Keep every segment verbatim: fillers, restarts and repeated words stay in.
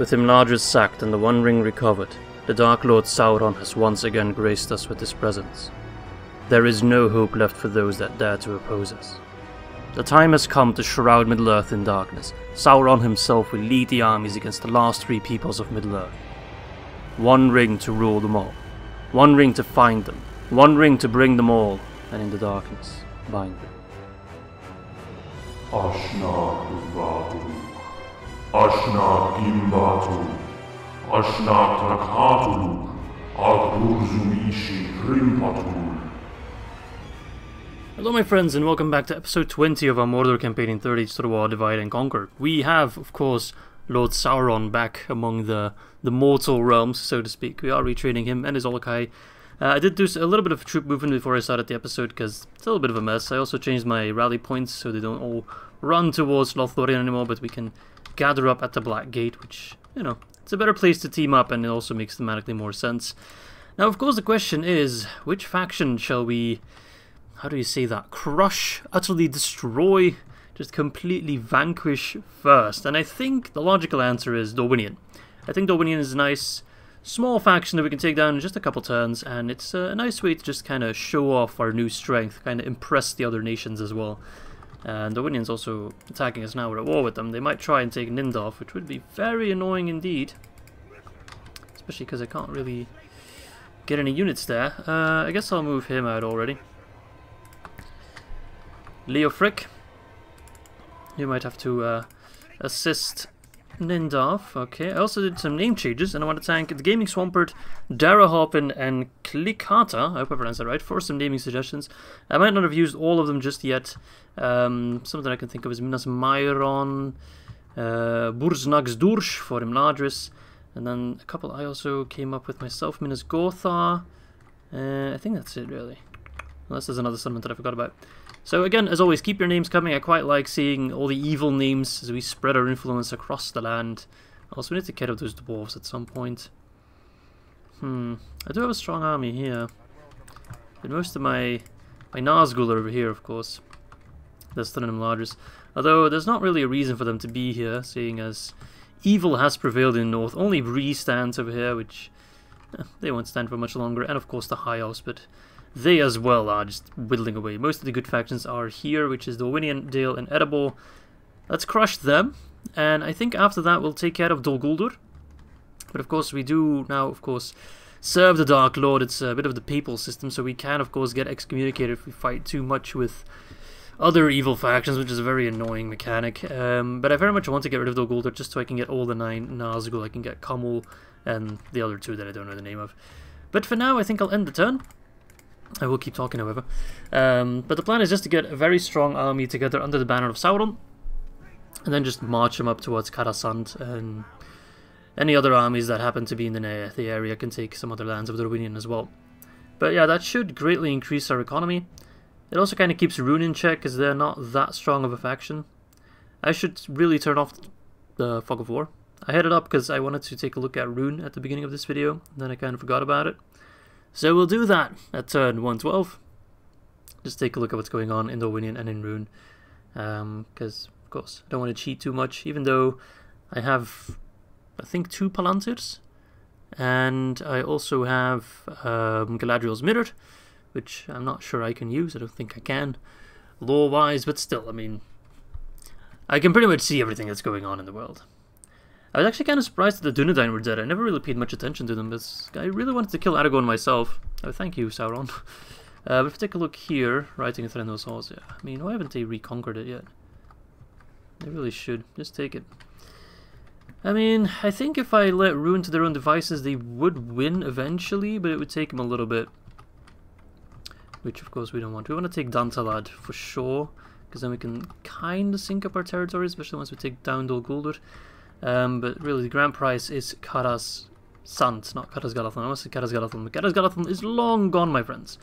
With Imlargus sacked and the One Ring recovered, the Dark Lord Sauron has once again graced us with his presence. There is no hope left for those that dare to oppose us. The time has come to shroud Middle-earth in darkness. Sauron himself will lead the armies against the last three peoples of Middle-earth. One ring to rule them all. One ring to find them. One ring to bring them all, and in the darkness, bind them. Ashna Kumbatu, Ashna Gimbatu, Ashna Trakatu, Agurzumishi Grimpatu. Hello my friends and welcome back to episode twenty of our Mordor campaign in Third Age to the War, Divide and Conquer. We have, of course, Lord Sauron back among the, the mortal realms, so to speak. We are retraining him and his Olacai. Uh, I did do a little bit of troop movement before I started the episode because it's a little bit of a mess. I also changed my rally points so they don't all run towards Lothlorien anymore, but we can gather up at the Black Gate, which, you know, it's a better place to team up and it also makes thematically more sense. Now, of course, the question is, which faction shall we... how do you say that? Crush, utterly destroy, just completely vanquish first. And I think the logical answer is Dorwinian. I think Dorwinian is a nice, small faction that we can take down in just a couple turns, and it's a nice way to just kind of show off our new strength, kind of impress the other nations as well. And Dorwinian's also attacking us now. We're at war with them. They might try and take Nindorf, which would be very annoying indeed. Especially because I can't really get any units there. Uh, I guess I'll move him out already. Leofric, you might have to uh, assist Nindorf. Okay, I also did some name changes, and I want to thank the Gaming Swampert, Dara Harpin, and Klikata. I hope I pronounced that right, for some naming suggestions. I might not have used all of them just yet. Um, something I can think of is Minas Mairon, uh, Burznagsdursh for Imladris, and then a couple I also came up with myself, Minas Gothar. Uh, I think that's it, really. Unless there's another settlement that I forgot about. So again, as always, keep your names coming. I quite like seeing all the evil names as we spread our influence across the land. Also, we need to get up those dwarves at some point. Hmm. I do have a strong army here. But most of my... my Nazgul are over here, of course. There's Thin and Imladris. Although, there's not really a reason for them to be here, seeing as evil has prevailed in the north. Only Bree stands over here, which... Eh, they won't stand for much longer. And, of course, the High Elves, but... they as well are just whittling away. Most of the good factions are here, which is Dorwinian, Dale, and Erebor. Let's crush them, and I think after that we'll take care of Dol Guldur. But of course we do now, of course, serve the Dark Lord. It's a bit of the papal system, so we can, of course, get excommunicated if we fight too much with other evil factions, which is a very annoying mechanic. Um, but I very much want to get rid of Dol Guldur just so I can get all the nine Nazgul. I can get Kamul and the other two that I don't know the name of. But for now, I think I'll end the turn. I will keep talking, however. Um, but the plan is just to get a very strong army together under the banner of Sauron, and then just march them up towards Qarasand, and any other armies that happen to be in the, the area can take some other lands of Dorwinian as well. But yeah, that should greatly increase our economy. It also kind of keeps Rune in check, because they're not that strong of a faction. I should really turn off the Fog of War. I had it up because I wanted to take a look at Rune at the beginning of this video, and then I kind of forgot about it. So we'll do that at turn one twelve. Just take a look at what's going on in Dorwinian and in Rune. Um, because, of course, I don't want to cheat too much, even though I have, I think, two Palantirs. And I also have um, Galadriel's Mirror, which I'm not sure I can use. I don't think I can, lore-wise, but still, I mean, I can pretty much see everything that's going on in the world. I was actually kind of surprised that the Dunedain were dead. I never really paid much attention to them, but I really wanted to kill Aragorn myself. Oh, thank you, Sauron. Uh, but if we take a look here, writing of Thranduil's Halls, yeah. I mean, why haven't they reconquered it yet? They really should. Just take it. I mean, I think if I let Rune to their own devices, they would win eventually, but it would take them a little bit. Which, of course, we don't want. We want to take Dantalad, for sure, because then we can kind of sink up our territory, especially once we take down Dol Guldur. Um, but really, the grand prize is Qarasand, not Qadras-Galathan. I almost said Qadras-Galathan, but Qadras-Galathan is long gone, my friends.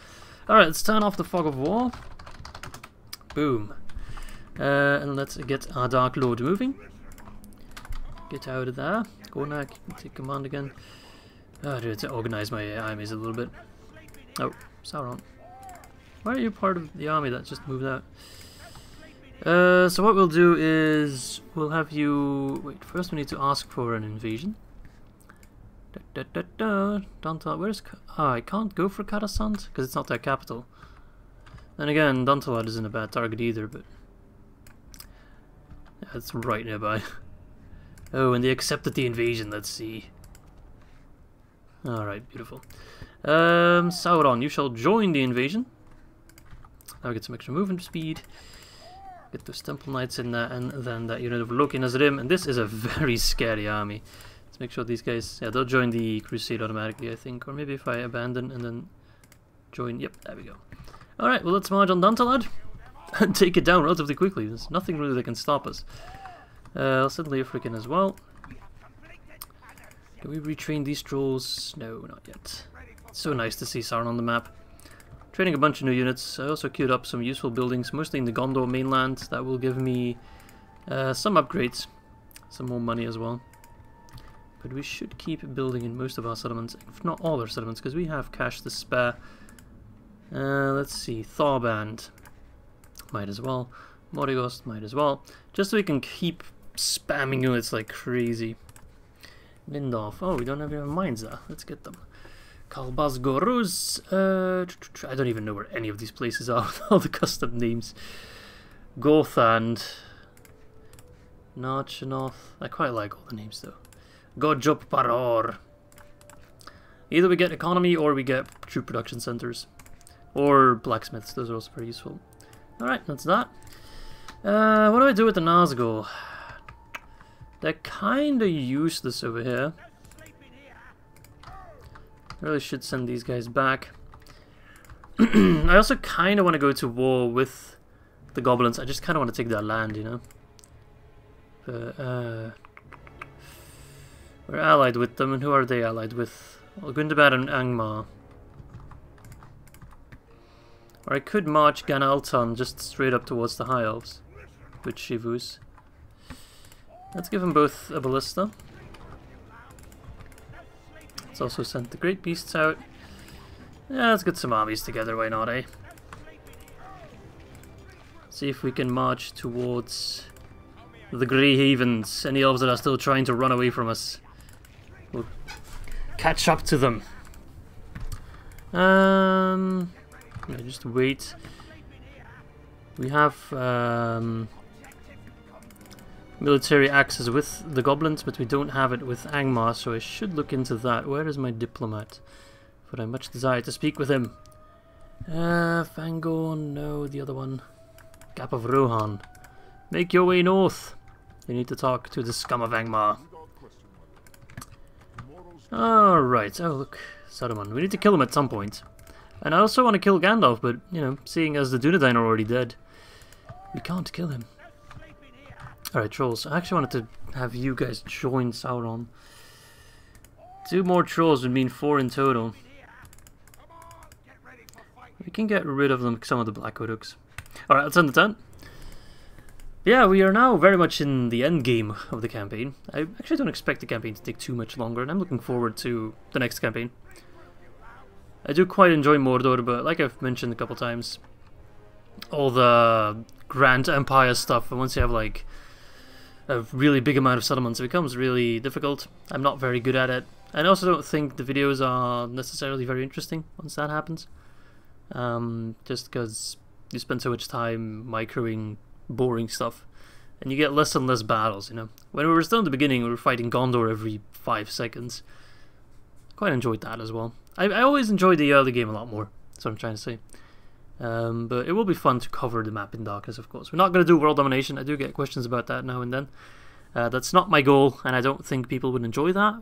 Alright, let's turn off the Fog of War. Boom. Uh, and let's get our Dark Lord moving. Get out of there. Gornak, take command again. Oh, I need to organize my armies a little bit. Oh, Sauron. Why are you part of the army that just moved out? Uh, so what we'll do is we'll have you wait. First, we need to ask for an invasion. Da, da, da, Dantala, where's ah, I can't go for Karasand because it's not their capital. And again, Dantala isn't a bad target either, but yeah, it's right nearby. Oh, and they accepted the invasion. Let's see. All right, beautiful. Um, Sauron, you shall join the invasion. Now we get some extra movement speed. Get those Temple Knights in there, and then that unit of Loki Nazrim. And this is a very scary army. Let's make sure these guys... Yeah, they'll join the Crusade automatically, I think. Or maybe if I abandon and then join... Yep, there we go. Alright, well let's march on Dantalad and take it down relatively quickly. There's nothing really that can stop us. Uh, I'll send Leofrican as well. Can we retrain these trolls? No, not yet. It's so nice to see Sauron on the map. Training a bunch of new units. I also queued up some useful buildings, mostly in the Gondor mainland. That will give me uh, some upgrades, some more money as well. But we should keep building in most of our settlements, if not all our settlements, because we have cash to spare. Uh, let's see, Thorband, might as well. Morrigost, might as well. Just so we can keep spamming units like crazy. Lindorf, oh, we don't have any mines there. Let's get them. Kalbazgoruz, uh, I don't even know where any of these places are with all the custom names. Gothand, Narchanoth, I quite like all the names though. Godjop Paror. Either we get economy or we get troop production centers. Or blacksmiths, those are also pretty useful. Alright, that's that. Uh, what do I do with the Nazgul? They're kinda useless over here. Really should send these guys back. I also kind of want to go to war with the goblins. I just kind of want to take their land, you know. But, uh, we're allied with them, and who are they allied with? Well, Gundabad and Angmar. Or I could march Ganaltan just straight up towards the High Elves with Shivus. Let's give them both a ballista. Also sent the Great Beasts out. Yeah, let's get some armies together, why not, eh? See if we can march towards the Grey Havens. Any elves that are still trying to run away from us. We'll catch up to them. Um, yeah, just wait. We have um, military axes with the goblins, but we don't have it with Angmar, so I should look into that. Where is my diplomat? But I much desire to speak with him. Uh, Fangorn, no, the other one. Gap of Rohan. Make your way north. You need to talk to the scum of Angmar. Alright, oh look, Saruman. We need to kill him at some point. And I also want to kill Gandalf, but, you know, seeing as the Dunedain are already dead, we can't kill him. Alright, trolls. I actually wanted to have you guys join Sauron. Two more trolls would mean four in total. We can get rid of them, some of the Black Odooks. Alright, let's end the turn. Yeah, we are now very much in the end game of the campaign. I actually don't expect the campaign to take too much longer, and I'm looking forward to the next campaign. I do quite enjoy Mordor, but like I've mentioned a couple times, all the Grand Empire stuff, and once you have like a really big amount of settlements, it becomes really difficult. I'm not very good at it. I also don't think the videos are necessarily very interesting once that happens. Um, just because you spend so much time microing boring stuff. And you get less and less battles, you know. When we were still in the beginning, we were fighting Gondor every five seconds. Quite enjoyed that as well. I, I always enjoyed the early game a lot more. That's what I'm trying to say. Um, but it will be fun to cover the map in Darkness, of course. We're not going to do world domination. I do get questions about that now and then. Uh, that's not my goal, and I don't think people would enjoy that.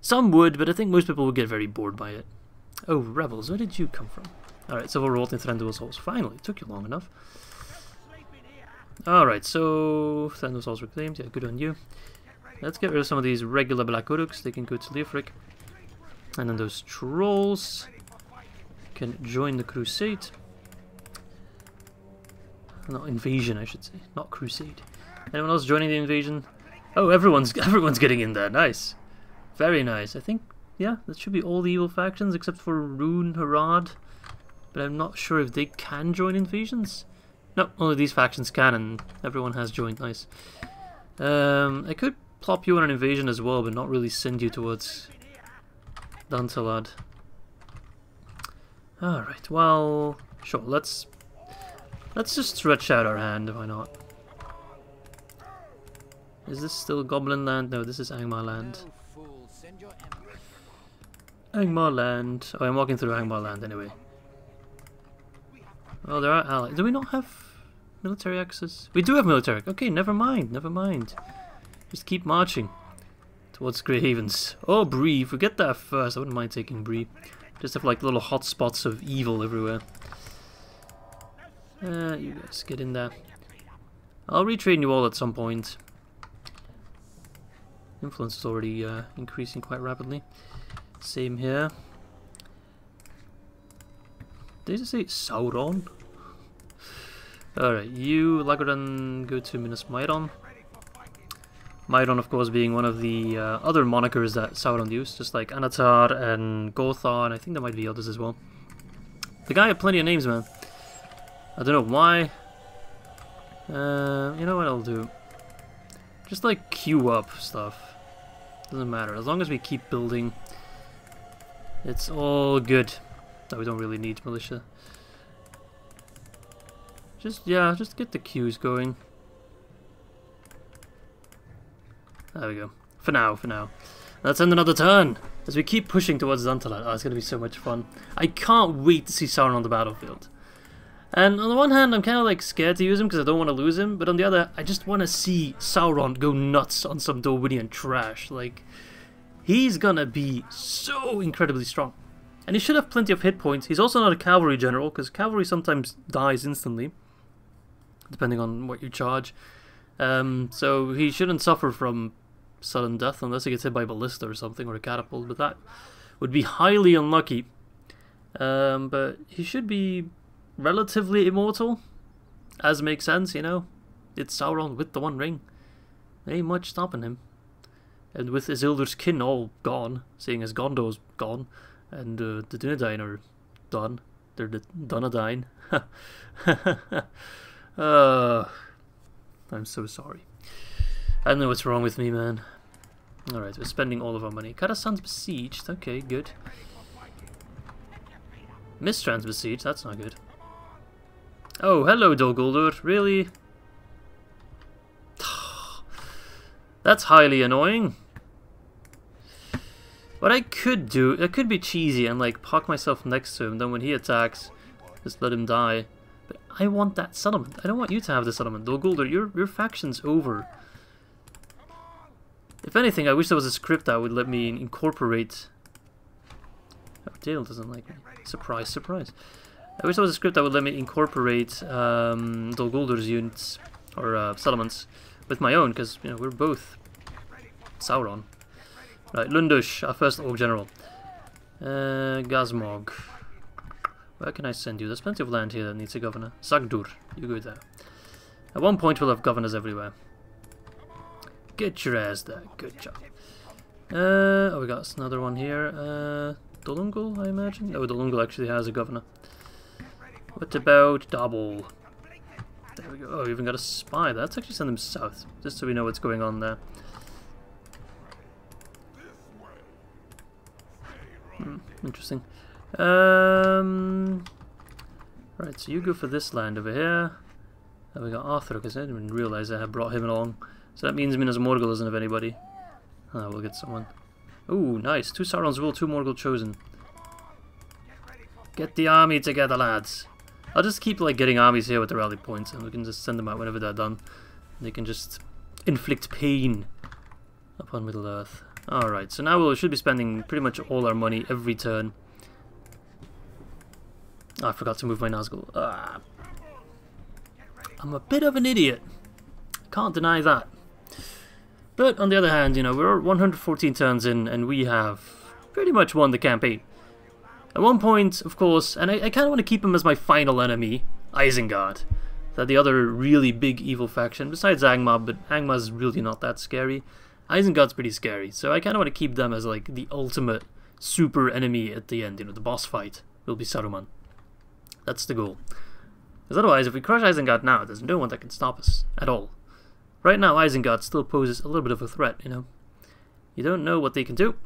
Some would, but I think most people would get very bored by it. Oh, rebels, where did you come from? Alright, Silver Roll and Thranduil's Halls. Finally, it took you long enough. Alright, so Thranduil's Halls reclaimed. Yeah, good on you. Let's get rid of some of these regular Black Oduks. They can go to Leofric. And then those trolls can join the crusade. Not invasion, I should say. Not crusade. Anyone else joining the invasion? Oh, everyone's everyone's getting in there. Nice. Very nice. I think, yeah, that should be all the evil factions except for Rune Harad. But I'm not sure if they can join invasions. No, only these factions can, and everyone has joined. Nice. Um, I could plop you on an invasion as well, but not really send you towards Dantalad. Alright, well, sure, let's let's just stretch out our hand, why not? Is this still Goblin Land? No, this is Angmar Land. Angmar Land. Oh, I'm walking through Angmar Land anyway. Oh, there are allies. Do we not have military access? We do have military. Okay, never mind, never mind. Just keep marching towards Grey Havens. Oh, Bree. If we get there first, I wouldn't mind taking Bree. Just have like little hot spots of evil everywhere. Uh, you guys get in there. I'll retrain you all at some point. Influence is already uh, increasing quite rapidly. Same here. Did it say Sauron? Alright, you, Lagodan, go to Minas Mairon. Mairon, of course, being one of the uh, other monikers that Sauron used, just like Anatar and Gothar, and I think there might be others as well. The guy had plenty of names, man. I don't know why. Uh, you know what I'll do? Just like queue up stuff. Doesn't matter, as long as we keep building, it's all good. No, we don't really need militia. Just, yeah, just get the queues going. There we go. For now, for now. Let's end another turn as we keep pushing towards Zantalan. Oh, it's going to be so much fun. I can't wait to see Sauron on the battlefield. And on the one hand, I'm kind of like scared to use him because I don't want to lose him. But on the other, I just want to see Sauron go nuts on some Darwinian trash. Like, he's going to be so incredibly strong. And he should have plenty of hit points. He's also not a cavalry general, because cavalry sometimes dies instantly, depending on what you charge. Um, so he shouldn't suffer from sudden death, unless he gets hit by a ballista or something, or a catapult, but that would be highly unlucky. Um, but he should be relatively immortal, as makes sense, you know. It's Sauron with the One Ring. There ain't much stopping him. And with Isildur's kin all gone, seeing as Gondor's gone, and uh, the Dunedain are done. They're the Dunedain. uh, I'm so sorry. I don't know what's wrong with me, man. Alright, we're spending all of our money. Karasan's besieged. Okay, good. Mistran's besieged. That's not good. Oh, hello, Dol Guldur. Really? That's highly annoying. What I could do, I could be cheesy and like park myself next to him, then when he attacks, just let him die. But I want that settlement. I don't want you to have the settlement. Dol Guldur, your, your faction's over. If anything, I wish there was a script that would let me incorporate... Oh, Dale doesn't like me. Surprise, surprise. I wish there was a script that would let me incorporate um, Dol Guldur's units, or uh, settlements, with my own, because, you know, we're both Sauron. Right, Lundush, our first Orc General. Uh, Gazmog. Where can I send you? There's plenty of land here that needs a governor. Sagdur, you go there. At one point we'll have governors everywhere. Get your ass there, good job. Uh, oh, we got another one here. Uh, Dolungul, I imagine? Oh, Dolungul actually has a governor. What about Dabul? There we go. Oh, we even got a spy. Let's actually send him south, just so we know what's going on there. Hmm, interesting. Um, right, so you go for this land over here. Oh, we got Arthur, because I didn't even realize I had brought him along. So that means Minas Morgul doesn't have anybody. Ah, oh, we'll get someone. Ooh, nice. Two Sauron's Will, two Morgul Chosen. Get the army together, lads. I'll just keep like getting armies here with the rally points, and we can just send them out whenever they're done. They can just inflict pain upon Middle-earth. Alright, so now we should be spending pretty much all our money every turn. Oh, I forgot to move my Nazgul. Ah. I'm a bit of an idiot. Can't deny that. But on the other hand, you know, we're one hundred fourteen turns in and we have pretty much won the campaign. At one point, of course, and I, I kind of want to keep him as my final enemy, Isengard. They're the other really big evil faction, besides Angmar, but Angmar's really not that scary. Isengard's pretty scary, so I kind of want to keep them as like the ultimate super enemy at the end. You know, the boss fight will be Saruman. That's the goal. Because otherwise, if we crush Isengard now, there's no one that can stop us at all. Right now, Isengard still poses a little bit of a threat, you know. You don't know what they can do.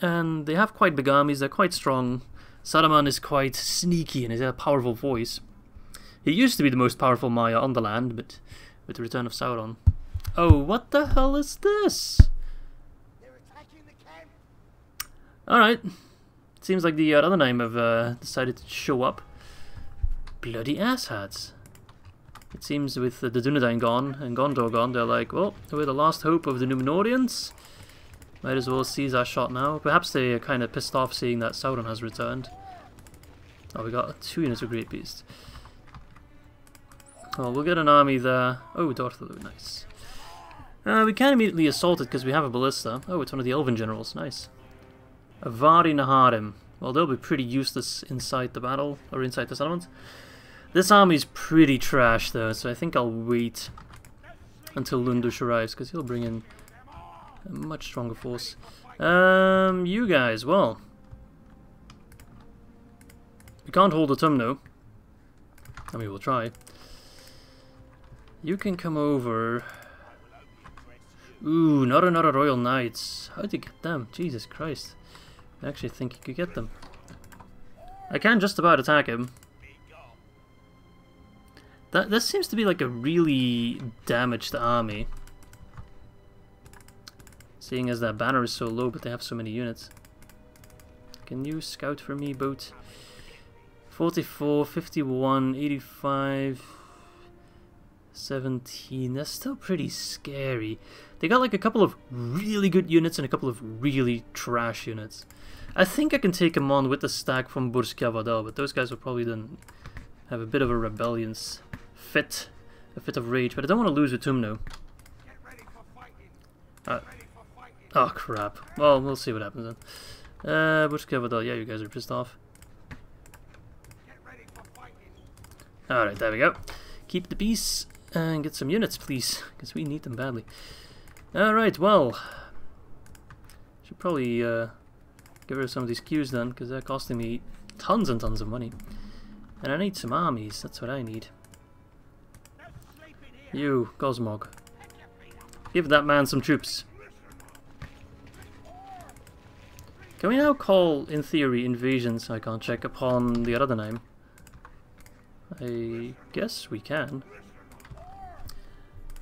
And they have quite big armies, they're quite strong. Saruman is quite sneaky and he's a powerful voice. He used to be the most powerful Maya on the land, but with the return of Sauron... Oh, what the hell is this? They're attacking the camp. Alright. Seems like the other name have uh, decided to show up. Bloody asshats. It seems with the Dunedain gone and Gondor gone, they're like, well, we're the last hope of the Numenorians. Might as well seize our shot now. Perhaps they are kind of pissed off seeing that Sauron has returned. Oh, we got two units of Great Beast. Oh, we'll get an army there. Oh, Darthaloo, nice. Uh, we can immediately assault it because we have a ballista. Oh, it's one of the Elven generals, nice. Avari Naharim. Well, they'll be pretty useless inside the battle, or inside the settlement. This army's pretty trash though, so I think I'll wait until Lundush arrives because he'll bring in a much stronger force. Um, you guys, well... We can't hold Autumno. I mean, we'll try. You can come over... Ooh, not another Royal Knights. How'd you get them? Jesus Christ. I actually think you could get them. I can just about attack him. That, that seems to be like a really damaged army. Seeing as their banner is so low, but they have so many units. Can you scout for me, boat? forty-four, fifty-one, eighty-five, seventeen. That's still pretty scary. They got like a couple of really good units and a couple of really trash units. I think I can take them on with the stack from Burj Qavadar, but those guys will probably then have a bit of a rebellion fit, a fit of rage. But I don't want to lose Autumno. Uh, Oh crap. Well, we'll see what happens then. Uh, Burj Qavadar, yeah, you guys are pissed off. Alright, there we go. Keep the peace and get some units, please, because we need them badly. Alright, well. Should probably uh, get rid of some of these queues then, because they're costing me tons and tons of money. And I need some armies, that's what I need. You, Cosmog. Give that man some troops. Can we now call, in theory, invasions? I can't check upon the other name. I guess we can.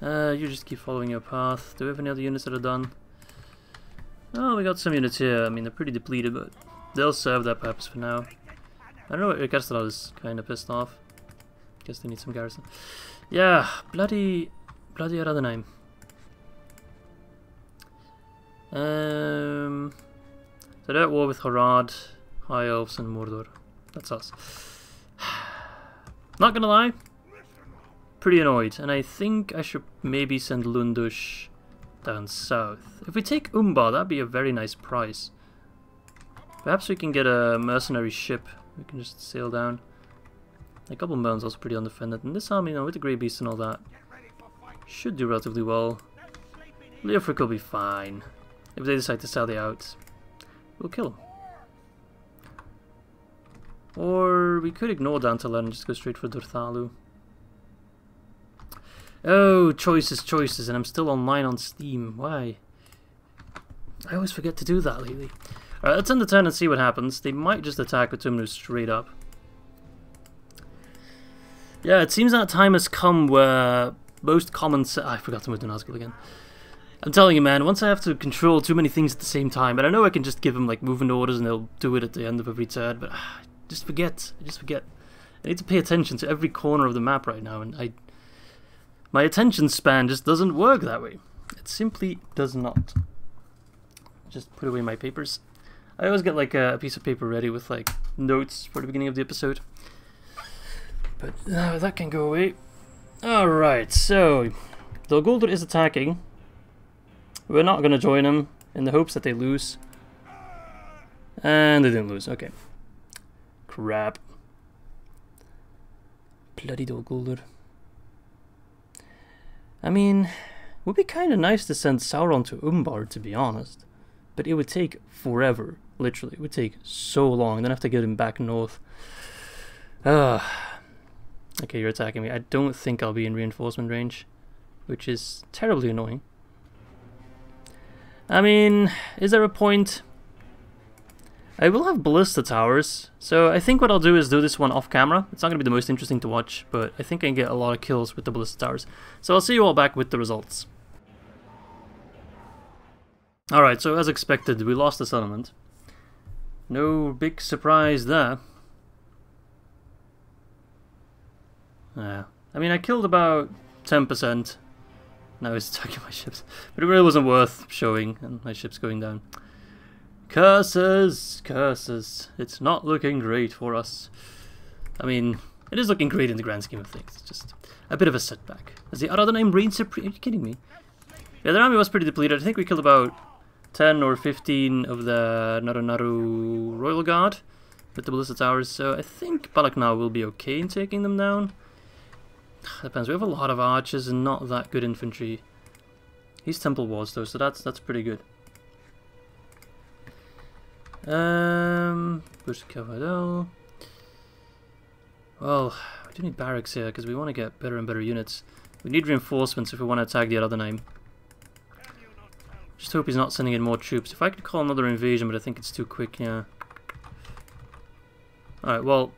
Uh, you just keep following your path. Do we have any other units that are done? Oh, we got some units here. I mean, they're pretty depleted, but they'll serve their purpose for now. I don't know what Erkastral is kind of pissed off. Guess they need some garrison. Yeah, bloody, bloody other name. Um. So they're at war with Harad, High Elves, and Mordor. That's us. Not gonna lie, pretty annoyed, and I think I should maybe send Lundush down south. If we take Umbar, that'd be a very nice price. Perhaps we can get a mercenary ship. We can just sail down. The Goblinburn's also pretty undefended, and this army, you know, with the Grey Beast and all that, should do relatively well. Leofric will be fine. If they decide to sally out, we'll kill him. Or we could ignore Dantalan and just go straight for Durthalu. Oh, choices, choices, and I'm still online on Steam. Why? I always forget to do that lately. Alright, let's end the turn and see what happens. They might just attack Autumno straight up. Yeah, it seems that time has come where most common... Oh, I forgot to move to Nazgul again. I'm telling you, man, once I have to control too many things at the same time, and I know I can just give them, like, movement orders and they'll do it at the end of every turn, but ah, I just forget, I just forget. I need to pay attention to every corner of the map right now, and I... My attention span just doesn't work that way. It simply does not. Just put away my papers. I always get, like, a piece of paper ready with, like, notes for the beginning of the episode. But now that can go away. Alright, so... Dol Guldur is attacking. We're not going to join them in the hopes that they lose. And they didn't lose, okay. Crap. Bloody Dol Guldur. I mean, it would be kind of nice to send Sauron to Umbar, to be honest. But it would take forever, literally. It would take so long. Then I have to get him back north. Uh, Okay, you're attacking me. I don't think I'll be in reinforcement range, which is terribly annoying. I mean, is there a point? I will have ballista towers, so I think what I'll do is do this one off camera. It's not going to be the most interesting to watch, but I think I can get a lot of kills with the ballista towers. So I'll see you all back with the results. Alright, so as expected, we lost the settlement. No big surprise there. Yeah. I mean, I killed about ten percent. Now he's attacking my ships. But it really wasn't worth showing, and my ship's going down. Curses! Curses. It's not looking great for us. I mean, it is looking great in the grand scheme of things. It's just a bit of a setback. Is the other name Reign Supreme? Are you kidding me? Yeah, their army was pretty depleted. I think we killed about ten or fifteen of the Narunaru Royal Guard with the Ballista Towers, so I think Balaknau will be okay in taking them down. Depends, we have a lot of archers and not that good infantry. He's Temple Wars though, so that's that's pretty good. Um, Bush Cavadel. Well, we do need barracks here because we want to get better and better units. We need reinforcements if we want to attack the other name. Just hope he's not sending in more troops. If I could call another invasion, but I think it's too quick, yeah. Alright, well,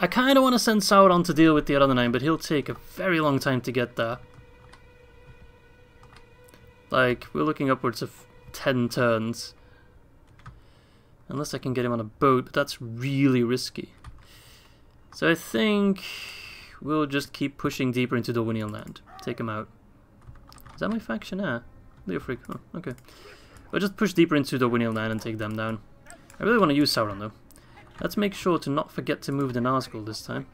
I kind of want to send Sauron to deal with the other nine, but he'll take a very long time to get there. Like, we're looking upwards of ten turns. Unless I can get him on a boat, but that's really risky. So I think we'll just keep pushing deeper into the Dawanian land. Take him out. Is that my faction? Ah, Leofric. Oh, okay. We'll just push deeper into the Dawanian land and take them down. I really want to use Sauron, though. Let's make sure to not forget to move the Nazgul this time.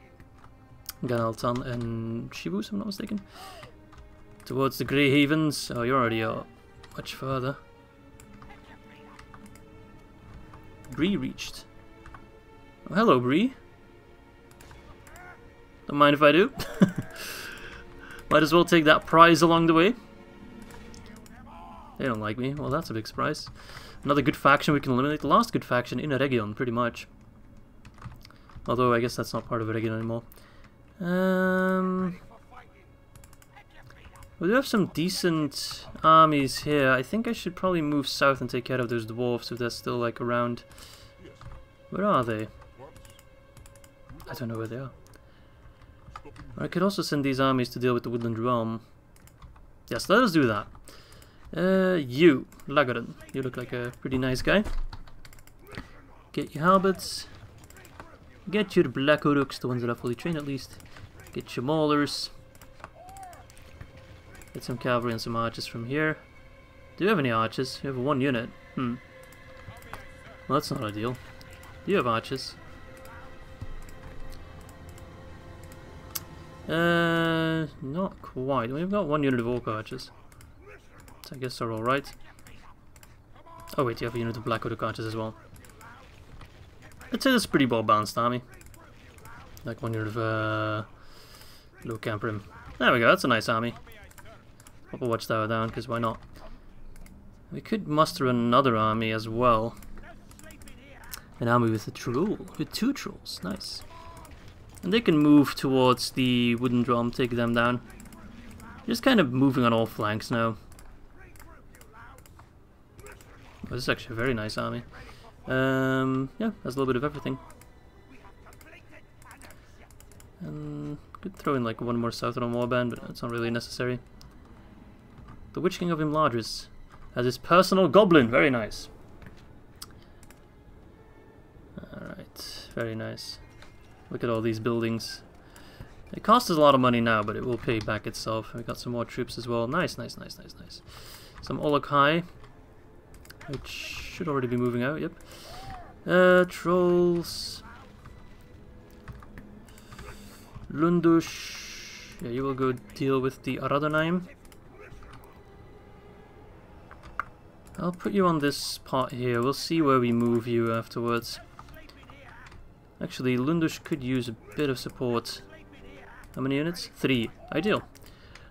Ganaltan and Shibu, if I'm not mistaken. Towards the Grey Havens. Oh, you're already out much further. Bree reached. Oh, hello, Bree. Don't mind if I do. Might as well take that prize along the way. They don't like me. Well, that's a big surprise. Another good faction we can eliminate. The last good faction in a region, pretty much. Although, I guess that's not part of a region anymore. Um, we do have some decent armies here. I think I should probably move south and take care of those dwarves if they're still, like, around. Where are they? I don't know where they are. Or I could also send these armies to deal with the Woodland Realm. Yes, let us do that. Uh, you, Lagodan. You look like a pretty nice guy. Get your halberds. Get your black oruks, the ones that are fully trained at least. Get your maulers. Get some cavalry and some archers from here. Do you have any archers? You have one unit. Hmm. Well, that's not ideal. Do you have archers? Uh, not quite. We've got one unit of orc archers. So I guess they're alright. Oh wait, you have a unit of black orc archers as well. I'd say that's a pretty well balanced army. Like one unit of uh, low camperim. There we go, that's a nice army. Pop a watchtower down, because why not? We could muster another army as well. An army with a troll, with two trolls, nice. And they can move towards the wooden drum, take them down. Just kind of moving on all flanks now. Oh, this is actually a very nice army. Um, yeah, that's a little bit of everything. And could throw in like one more Southron warband, but that's not really necessary. The Witch King of Imladris has his personal goblin. Very nice. Alright, very nice. Look at all these buildings. It costs us a lot of money now, but it will pay back itself. We got some more troops as well. Nice, nice, nice, nice, nice. Some Olokai, which should already be moving out, yep. Uh, trolls. Lundush. Yeah, you will go deal with the Aradonaim. I'll put you on this spot here. We'll see where we move you afterwards. Actually, Lundush could use a bit of support. How many units? Three. Ideal.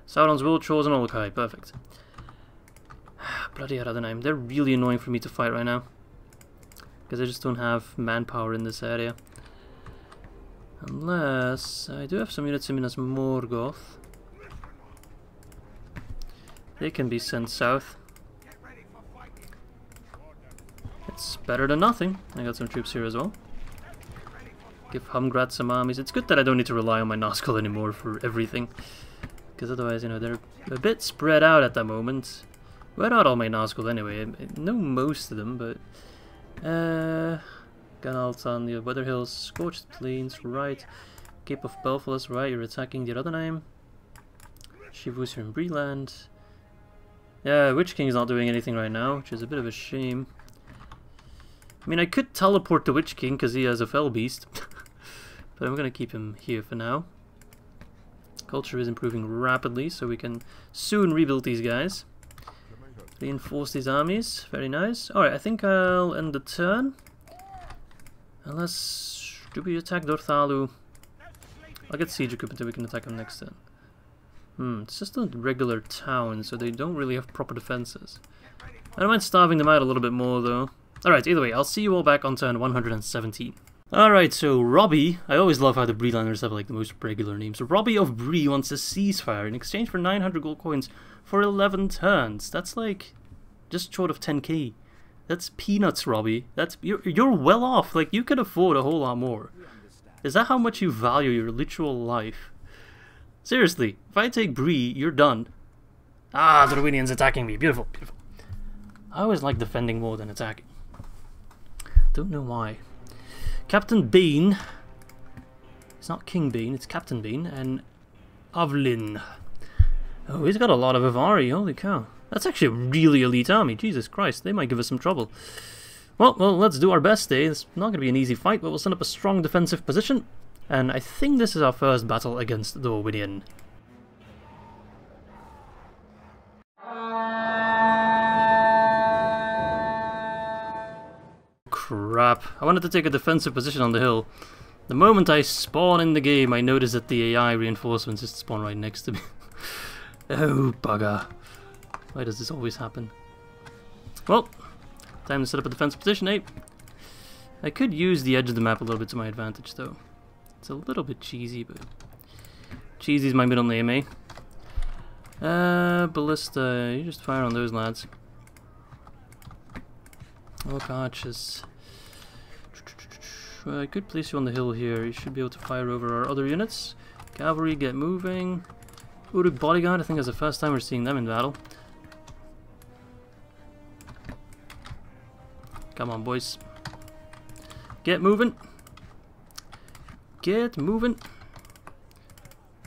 Sauron's Will, Trolls, and Olokai. Perfect. Bloody Aradonaim. They're really annoying for me to fight right now. Because I just don't have manpower in this area. Unless I do have some units in Minas Morgoth. They can be sent south. It's better than nothing. I got some troops here as well. Give Humgrad some armies. It's good that I don't need to rely on my Nazgul anymore for everything, because otherwise, you know, they're a bit spread out at the moment. Well, not all my Nazgul anyway. I know most of them, but... Uh, Ganaltan, the Weather Hills, Scorched Plains, right. Cape of Pelphilus, right, you're attacking the other name. Shivus from Breland. Yeah, Witch King's not doing anything right now, which is a bit of a shame. I mean, I could teleport the Witch King because he has a fell beast, but I'm gonna keep him here for now. Culture is improving rapidly, so we can soon rebuild these guys. Reinforce these armies, very nice. Alright, I think I'll end the turn. Unless... do we attack Dorthalu? I'll get siege equipment and we can attack him next turn. Hmm, it's just a regular town, so they don't really have proper defenses. I don't mind starving them out a little bit more, though. Alright, either way, I'll see you all back on turn one hundred seventeen. Alright, so Robbie, I always love how the Breelanders have like the most regular names. Robbie of Bree wants a ceasefire in exchange for nine hundred gold coins for eleven turns. That's like just short of ten K. That's peanuts, Robbie. That's you're, you're well off. Like, you can afford a whole lot more. Is that how much you value your literal life? Seriously, if I take Bree, you're done. Ah, the Darwinian's attacking me. Beautiful, beautiful. I always like defending more than attacking. Don't know why. Captain Bane, it's not King Bane, it's Captain Bane, and Avlin. Oh, he's got a lot of Avari, holy cow. That's actually a really elite army, Jesus Christ, they might give us some trouble. Well, well, let's do our best, eh? It's not going to be an easy fight, but we'll set up a strong defensive position. And I think this is our first battle against the Darwinian. Crap. I wanted to take a defensive position on the hill. The moment I spawn in the game, I notice that the A I reinforcements just spawn right next to me. Oh, bugger. Why does this always happen? Well, time to set up a defensive position, eh? I could use the edge of the map a little bit to my advantage, though. It's a little bit cheesy, but... cheesy's my middle name, eh? Uh, Ballista, you just fire on those lads. Orc archers. I could place you on the hill here. You should be able to fire over our other units. Cavalry, get moving. Uruk bodyguard, I think that's the first time we're seeing them in battle. Come on, boys. Get moving. Get moving.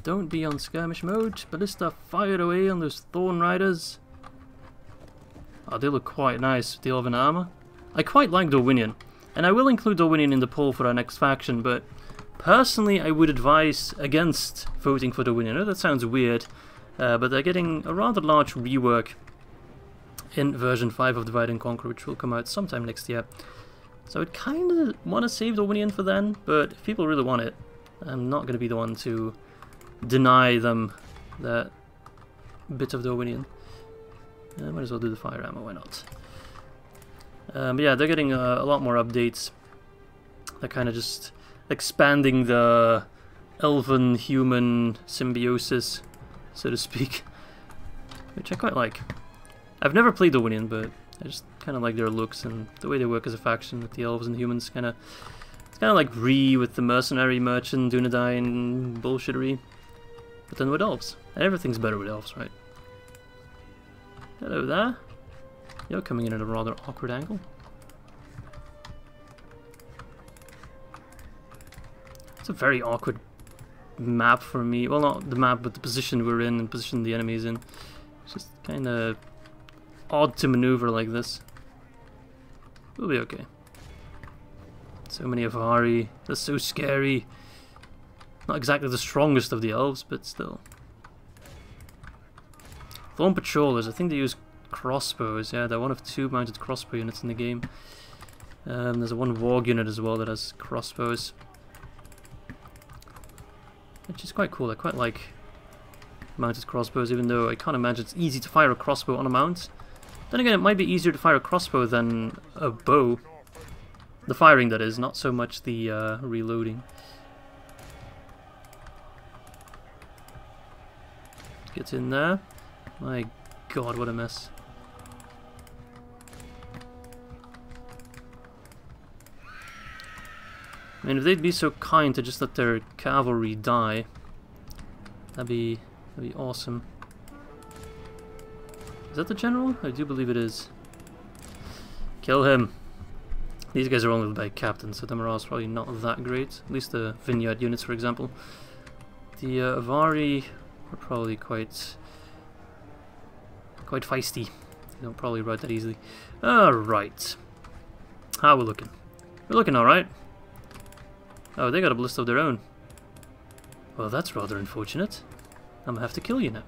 Don't be on skirmish mode. Ballista, fire away on those thorn riders. Oh, they look quite nice with the elven armor. I quite like Darwinian, and I will include Darwinian in the poll for our next faction, but personally I would advise against voting for Darwinian. I know that sounds weird, uh, but they're getting a rather large rework in version five of Divide and Conquer, which will come out sometime next year. So I'd kind of want to save Darwinian for then, but if people really want it, I'm not going to be the one to deny them that bit of Darwinian. I uh, might as well do the fire ammo, why not? Um, but yeah, they're getting uh, a lot more updates. They're kind of just expanding the elven-human symbiosis, so to speak, which I quite like. I've never played Darwinian, but I just kind of like their looks and the way they work as a faction with the elves and humans. Kind of, it's kind of like Ree with the mercenary merchant Dunedain bullshittery, but then with elves. Everything's better with elves, right? Hello there. You're coming in at a rather awkward angle. It's a very awkward map for me. Well, not the map, but the position we're in and position the enemy's in. It's just kind of odd to maneuver like this. We'll be okay. So many Avari. They're so scary. Not exactly the strongest of the elves, but still. Thorn Patrollers, I think they use crossbows, yeah, they're one of two mounted crossbow units in the game. Um, there's a one warg unit as well that has crossbows, which is quite cool. I quite like mounted crossbows, even though I can't imagine it's easy to fire a crossbow on a mount. Then again, it might be easier to fire a crossbow than a bow. The firing, that is, not so much the uh, reloading. gets in there. My god, what a mess. I mean, if they'd be so kind to just let their cavalry die, that'd be, that'd be awesome. Is that the general? I do believe it is. Kill him. These guys are only by captains, so the morale's probably not that great. At least the vineyard units, for example. The uh, Avari are probably quite, quite feisty. They don't probably ride that easily. All right. How are we looking? We're looking all right. Oh, they got a ballista of their own. Well, that's rather unfortunate. I'm gonna have to kill you now.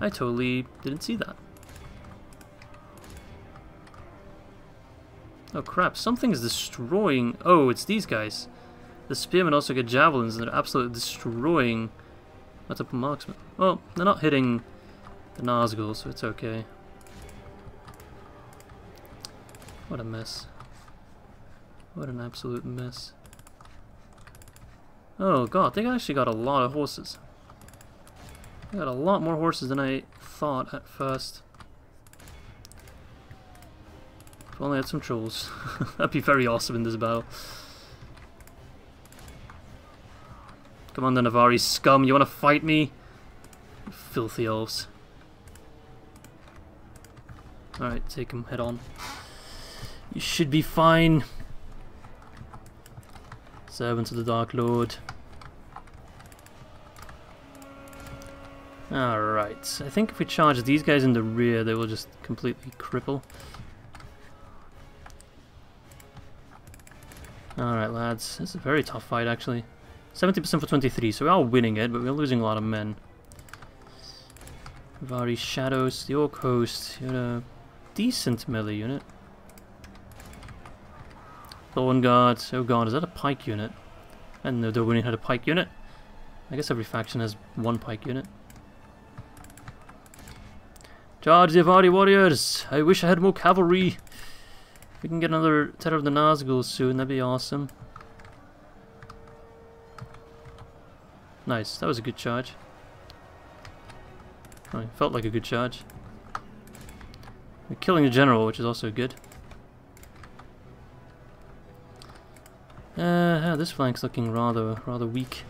I totally didn't see that. Oh crap, something's destroying... Oh, it's these guys. The spearmen also get javelins and they're absolutely destroying... What's up, marksmen? Well, they're not hitting the Nazgul, so it's okay. What a mess. What an absolute mess. Oh god, they actually got a lot of horses. They got a lot more horses than I thought at first. If only I had some trolls. That'd be very awesome in this battle. Come on, the Navari scum, you wanna fight me? You filthy elves. Alright, take him head on. You should be fine. Servants of the Dark Lord. Alright, I think if we charge these guys in the rear, they will just completely cripple. Alright lads, this is a very tough fight actually. seventy percent for twenty-three, so we are winning it, but we're losing a lot of men. Vari Shadows, the Orc Host, you're a decent melee unit. Thorn Guard, oh god, is that a pike unit? I didn't know Dorwinian had a pike unit. I guess every faction has one pike unit. Charge the Avari warriors! I wish I had more cavalry! If we can get another Terror of the Nazgul soon, that'd be awesome. Nice, that was a good charge. Oh, it felt like a good charge. We're killing the general, which is also good. Uh, this flank's looking rather, rather weak.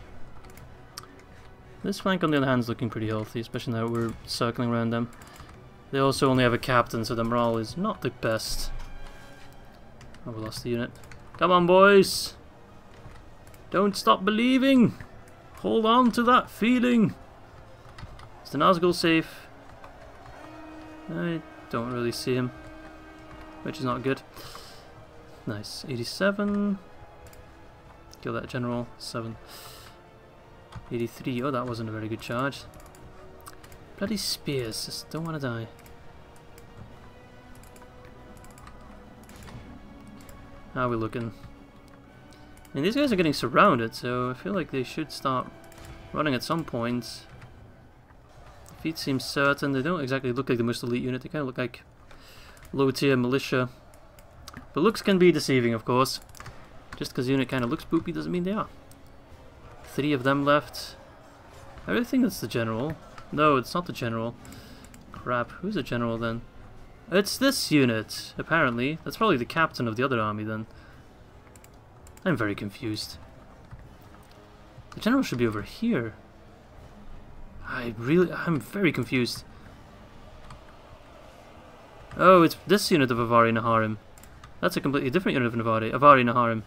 This flank on the other hand is looking pretty healthy, especially now we're circling around them. They also only have a captain, so the morale is not the best. Oh, we lost the unit. Come on, boys! Don't stop believing! Hold on to that feeling! Is the Nazgul safe? I don't really see him. Which is not good. Nice. eighty-seven. Kill that general. seven. eighty-three. Oh, that wasn't a very good charge. Bloody spears. Just don't want to die. How are we looking? I mean, these guys are getting surrounded, so I feel like they should start running at some point. Defeat seems certain. They don't exactly look like the most elite unit. They kind of look like low-tier militia. But looks can be deceiving, of course. Just because the unit kind of looks poopy doesn't mean they are. Three of them left. I really think that's the general. No, it's not the general. Crap, who's the general then? It's this unit, apparently. That's probably the captain of the other army, then. I'm very confused. The general should be over here. I really... I'm very confused. Oh, it's this unit of Avari Naharim. That's a completely different unit of Avari, Avari Naharim.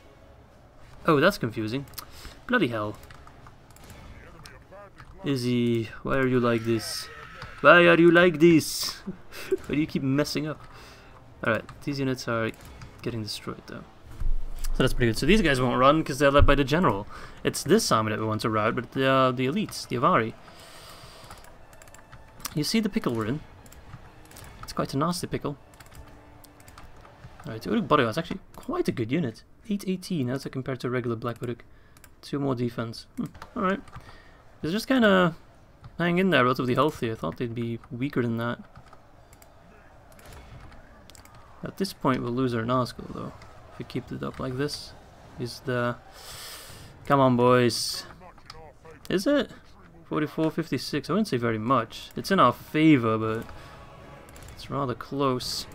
Oh, that's confusing. Bloody hell. Izzy, why are you like this? Why are you like this? Why do you keep messing up? Alright, these units are getting destroyed though. So that's pretty good. So these guys won't run because they're led by the general. It's this army that we want to rout, but they are the elites, the Avari. You see the pickle we're in? It's quite a nasty pickle. Alright, the Uruk Bodyguard is actually quite a good unit. eight eighteen, as compared to regular Black Uruk. Two more defense. Hmm, alright. It's just kind of... hang in there, relatively healthy. I thought they'd be weaker than that. At this point, we'll lose our Nazgul, though. If we keep it up like this, is the... Come on, boys. Is it? forty-four, fifty-six. I wouldn't say very much. It's in our favor, but it's rather close.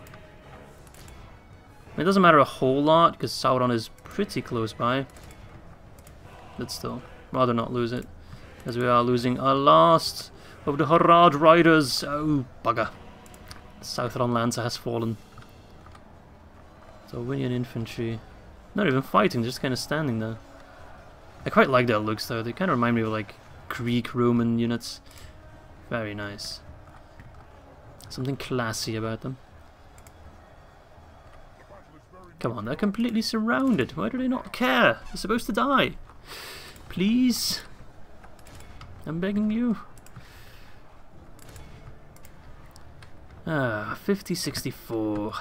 It doesn't matter a whole lot, because Sauron is pretty close by. But still, rather not lose it, as we are losing our last of the Harad Riders. Oh, bugger. Southron Lancer has fallen. Darwinian infantry. Not even fighting, just kind of standing there. I quite like their looks, though. They kind of remind me of, like, Greek Roman units. Very nice. Something classy about them. Come on, they're completely surrounded. Why do they not care? They're supposed to die. Please. I'm begging you. Ah, fifty, sixty-four.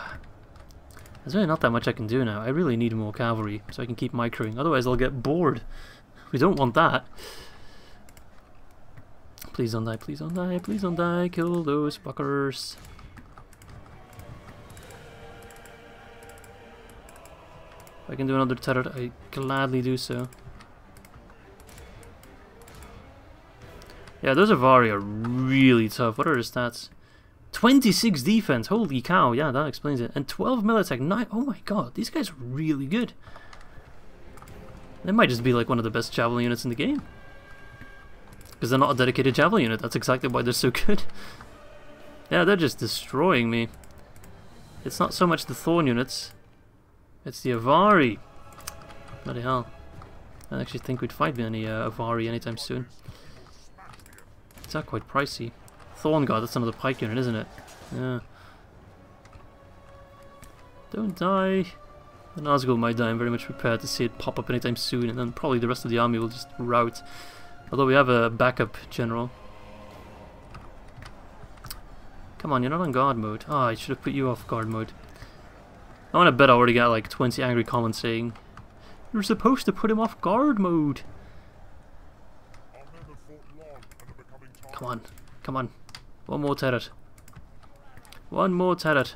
There's really not that much I can do now. I really need more cavalry so I can keep microing. Otherwise I'll get bored. We don't want that. Please don't die, please don't die, please don't die. Kill those fuckers. If I can do another turret, I gladly do so. Yeah, those Avari are really tough. What are the stats? twenty-six defense, holy cow, yeah, that explains it. And twelve militech, nine, oh my god, these guys are really good. They might just be like one of the best javelin units in the game. Because they're not a dedicated javelin unit, that's exactly why they're so good. Yeah, they're just destroying me. It's not so much the Thorn units, it's the Avari. Bloody hell. I don't actually think we'd fight any uh, Avari anytime soon. It's not quite pricey. Thorn Guard, that's another pike unit, isn't it? Yeah. Don't die. The Nazgul might die. I'm very much prepared to see it pop up anytime soon, and then probably the rest of the army will just rout. Although we have a backup general. Come on, you're not on guard mode. Ah, oh, I should have put you off guard mode. I want to bet I already got like twenty angry comments saying, "You're supposed to put him off guard mode." Come on, come on. One more turret. One more turret.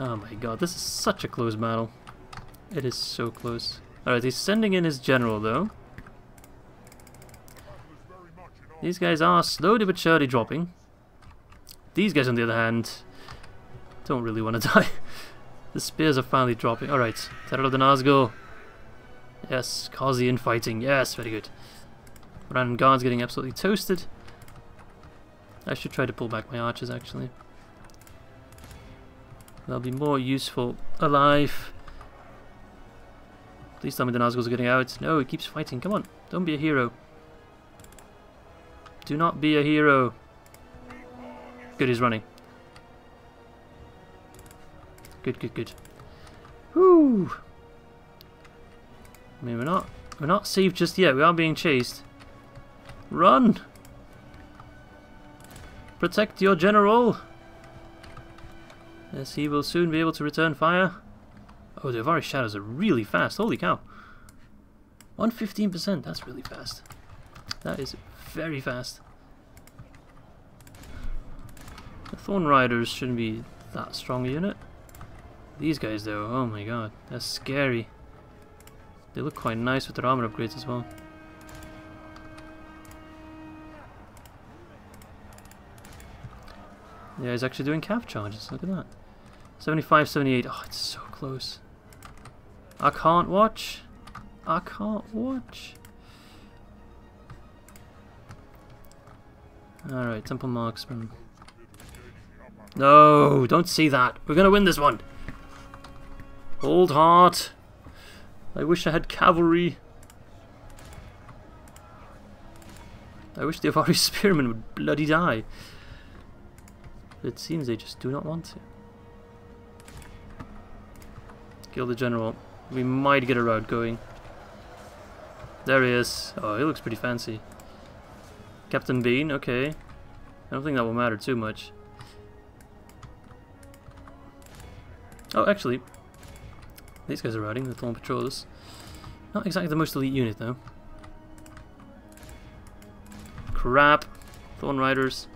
Oh my god, this is such a close battle. It is so close. Alright, he's sending in his general, though. These guys are slowly but surely dropping. These guys, on the other hand, don't really want to die. The spears are finally dropping. Alright, turret of the Nazgul. Yes, cause the infighting. Yes, very good. Random guards getting absolutely toasted. I should try to pull back my archers, actually. They'll be more useful alive. Please tell me the Nazguls are getting out. No, it keeps fighting. Come on, don't be a hero. Do not be a hero. Good, he's running. Good, good, good. Whoo! I mean, we're not, we're not safe just yet. We are being chased. Run! Protect your general! Yes, he will soon be able to return fire. Oh, the Avari shadows are really fast, holy cow. one hundred fifteen percent, that's really fast. That is very fast. The Thorn Riders shouldn't be that strong a unit. These guys though, oh my god, that's scary. They look quite nice with their armor upgrades as well. Yeah, he's actually doing cap charges, look at that. seventy-five, seventy-eight, oh, it's so close. I can't watch. I can't watch. Alright, Temple Marksman. No, don't see that. We're gonna win this one. Old heart. I wish I had cavalry. I wish the Avari Spearmen would bloody die. It seems they just do not want to. Kill the general. We might get a rout going. There he is. Oh, he looks pretty fancy. Captain Bean, okay. I don't think that will matter too much. Oh, actually. These guys are routing, the Thorn Patrollers. Not exactly the most elite unit, though. Crap. Thorn Riders.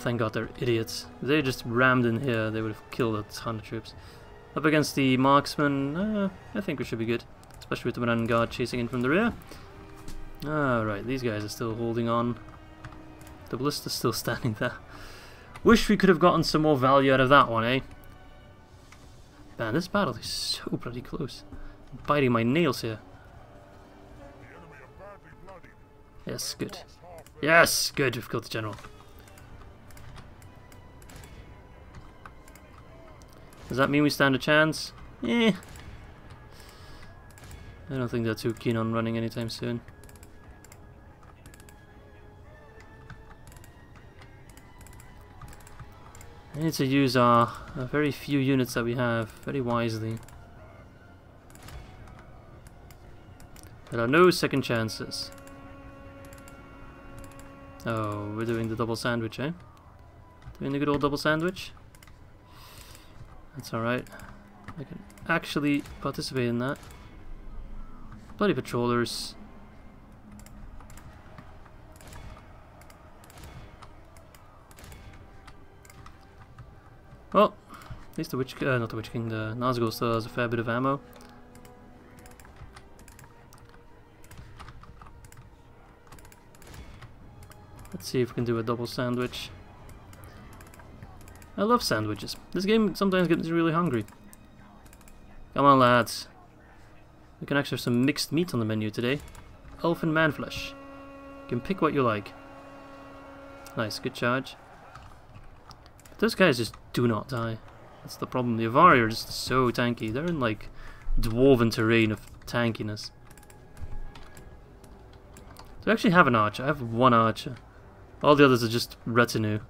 Thank god they're idiots. If they just rammed in here, they would have killed a ton of troops. Up against the marksmen, uh, I think we should be good. Especially with the Renan Guard chasing in from the rear. Ah, right, these guys are still holding on. The blister's still standing there. Wish we could have gotten some more value out of that one, eh? Man, this battle is so bloody close. I'm biting my nails here. Yes, good. Yes, good, we've killed the general. Does that mean we stand a chance? Eh. I don't think they're too keen on running anytime soon. I need to use our, our very few units that we have very wisely. There are no second chances. Oh, we're doing the double sandwich, eh? Doing the good old double sandwich? That's alright. I can actually participate in that. Bloody patrollers. Well, at least the Witch King, uh, not the Witch King, the Nazgul still has a fair bit of ammo. Let's see if we can do a double sandwich. I love sandwiches. This game sometimes gets me really hungry. Come on, lads. We can actually have some mixed meat on the menu today. Elf and man flesh. You can pick what you like. Nice, good charge. But those guys just do not die. That's the problem. The Avari are just so tanky. They're in like dwarven terrain of tankiness. Do I actually have an archer? I have one archer. All the others are just retinue.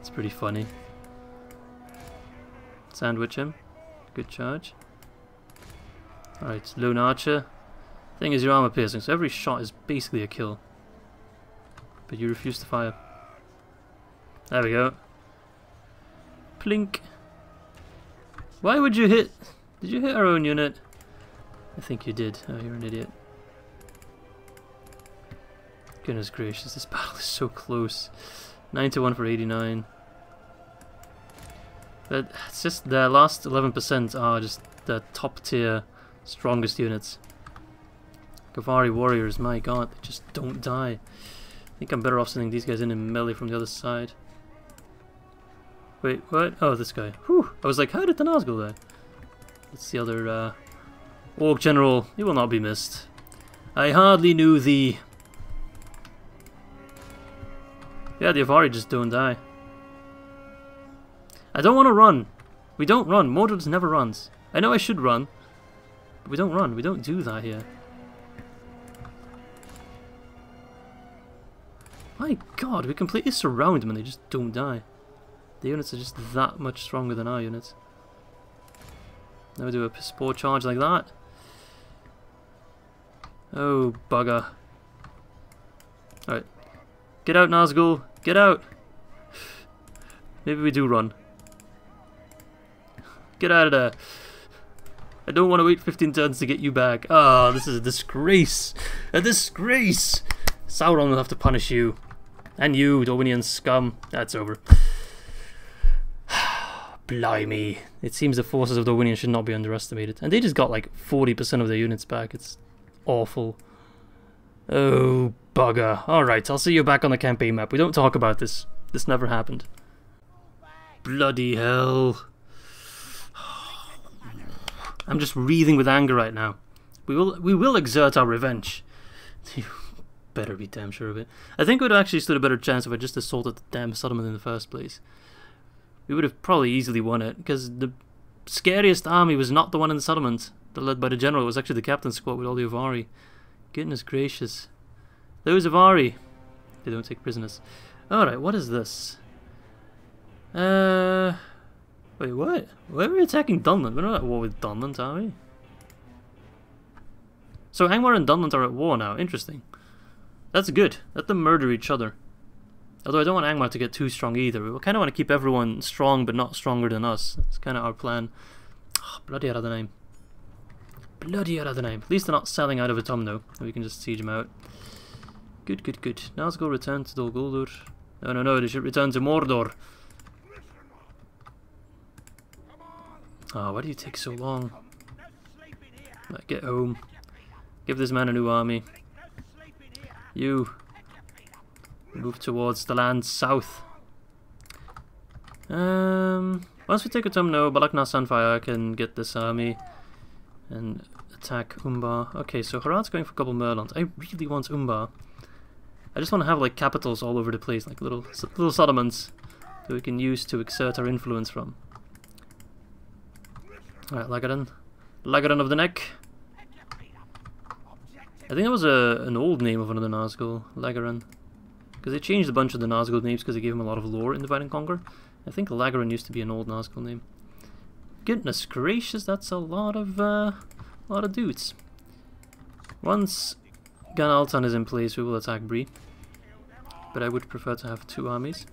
It's pretty funny. Sandwich him. Good charge. Alright, lone archer. Thing is, your armor piercing, so every shot is basically a kill. But you refuse to fire. There we go. Plink. Why would you hit? Did you hit our own unit? I think you did. Oh, you're an idiot. Goodness gracious, this battle is so close. ninety-one for eighty-nine. But it's just their last eleven percent are just the top tier, strongest units. Gavari warriors, my god, they just don't die. I think I'm better off sending these guys in in melee from the other side. Wait, what? Oh, this guy. Whew! I was like, how did the Nazgul die? It's the other uh, Orc General. He will not be missed. I hardly knew thee. Yeah, the Avari just don't die. I don't want to run. We don't run. Mordred never runs. I know I should run. But we don't run. We don't do that here. My god, we completely surround them and they just don't die. The units are just that much stronger than our units. Now we do a spore charge like that. Oh, bugger. Alright. Get out, Nazgul. Get out. Maybe we do run. Get out of there. I don't want to wait fifteen turns to get you back. Ah, oh, this is a disgrace. A disgrace. Sauron will have to punish you. And you, Dominion scum. That's over. Blimey. It seems the forces of Dominion should not be underestimated. And they just got like forty percent of their units back. It's awful. Oh, bugger. Alright, I'll see you back on the campaign map. We don't talk about this. This never happened. Bloody hell. I'm just wreathing with anger right now. We will we will exert our revenge. You better be damn sure of it. I think we'd actually stood a better chance if I just assaulted the damn settlement in the first place. We would have probably easily won it, because the scariest army was not the one in the settlement that led by the general. It was actually the captain's squad with all the Avari. Goodness gracious. Those Avari. They don't take prisoners. Alright, what is this? Uh... Wait, what? Why are we attacking Dunland? We're not at war with Dunland, are we? So Angmar and Dunland are at war now. Interesting. That's good. Let them murder each other. Although I don't want Angmar to get too strong either. We kind of want to keep everyone strong, but not stronger than us. That's kind of our plan. Oh, bloody out of the name. Bloody out of the name. At least they're not selling out of Autumno. We can just siege them out. Good, good, good. Nazgul return to Dol Guldur. No, no, no. They should return to Mordor. Oh, why do you take so long? Right, get home. Give this man a new army. You. Move towards the land south. Um, once we take Autumno, Balakna Sanfire can get this army and attack Umbar. Okay, so Harad's going for Gobble Merland. I really want Umbar. I just want to have like capitals all over the place, like little little settlements that we can use to exert our influence from. Alright, Lagadan. Lagadan of the Neck. I think that was a, an old name of another Nazgul, Lagaran. Because they changed a bunch of the Nazgul names because they gave them a lot of lore in Divide and Conquer. I think Lagaran used to be an old Nazgul name. Goodness gracious, that's a lot of uh, a lot of dudes. Once Gan Altan is in place, we will attack Bree. But I would prefer to have two armies.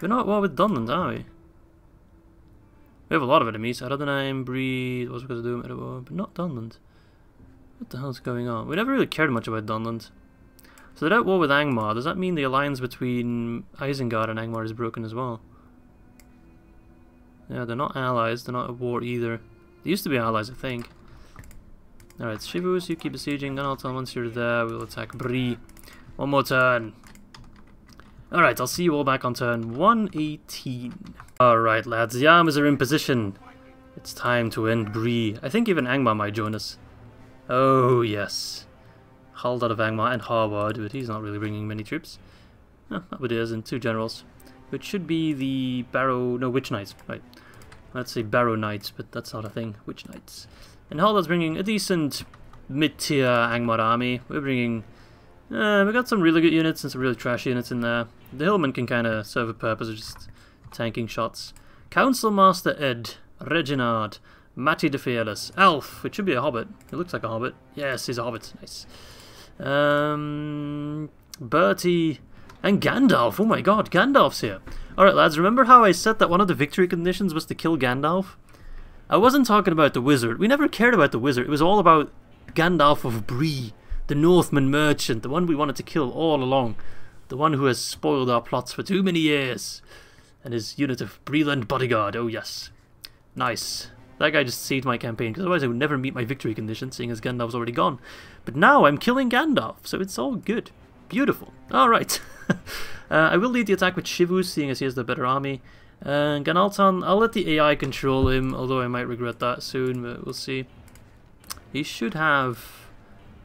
We're not at war with Dunland, are we? We have a lot of enemies. Aradanheim, Bree, what's because of Doom, Edward, but not Dunland. What the hell's going on? We never really cared much about Dunland. So they're at war with Angmar. Does that mean the alliance between Isengard and Angmar is broken as well? Yeah, they're not allies. They're not at war either. They used to be allies, I think. Alright, Shivus, you keep besieging. Gan Altan, once you're there, we'll attack Bree. One more turn. Alright, I'll see you all back on turn one eighteen. Alright, lads, the armies are in position. It's time to end Bree. I think even Angmar might join us. Oh, yes. Haldar of Angmar and Harward, but he's not really bringing many troops. No, not with his and two generals. Which should be the Barrow... no, Witch Knights. Right. Let's say Barrow Knights, but that's not a thing. Witch Knights. And Haldar's bringing a decent mid-tier Angmar army. We're bringing... Uh, we got some really good units and some really trash units in there. The Hillmen can kind of serve a purpose of just tanking shots. Council Master Ed, Reginard, Matti the Fearless, Alf, which should be a hobbit. He looks like a hobbit. Yes, he's a hobbit. Nice. Um, Bertie and Gandalf. Oh my god, Gandalf's here. Alright lads, remember how I said that one of the victory conditions was to kill Gandalf? I wasn't talking about the wizard. We never cared about the wizard. It was all about Gandalf of Bree, the Northman merchant, the one we wanted to kill all along, the one who has spoiled our plots for too many years, and his unit of Breeland bodyguard. Oh yes. Nice. That guy just saved my campaign, because otherwise I would never meet my victory condition, seeing as Gandalf's already gone. But now I'm killing Gandalf, so it's all good. Beautiful. Alright. uh, I will lead the attack with Shivus, seeing as he has the better army. And Gan Altan, I'll let the A I control him, although I might regret that soon, but we'll see. He should have...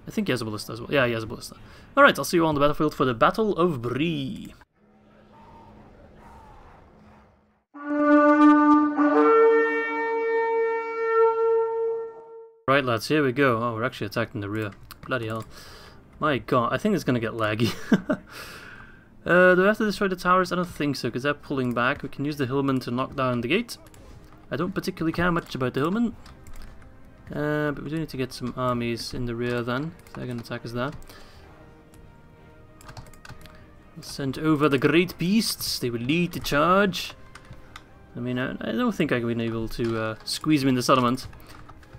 I think he has a ballista as well. Yeah, he has a ballista. Alright, I'll see you all on the battlefield for the Battle of Bree. Right lads, here we go. Oh, we're actually attacked in the rear. Bloody hell. My god, I think it's gonna get laggy. uh, do we have to destroy the towers? I don't think so, because they're pulling back. We can use the Hillmen to knock down the gate. I don't particularly care much about the Hillmen. Uh, but we do need to get some armies in the rear then. They're gonna attack us there. We'll send over the Great Beasts. They will lead the charge. I mean, I, I don't think I've been able to uh, squeeze them in the settlement.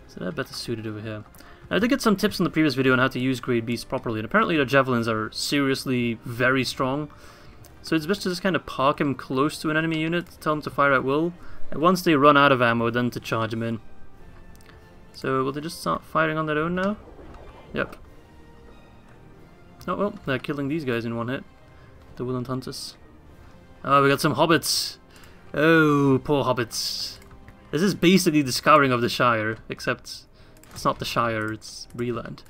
So they're better suited over here. Now, I did get some tips in the previous video on how to use Great Beasts properly, and apparently their javelins are seriously very strong. So it's best to just kind of park him close to an enemy unit, tell them to fire at will, and once they run out of ammo, then to charge him in. So will they just start firing on their own now? Yep. Oh well, they're killing these guys in one hit. The Woodland Hunters. Oh, we got some hobbits! Oh, poor hobbits. This is basically the Scouring of the Shire, except it's not the Shire, it's Breeland.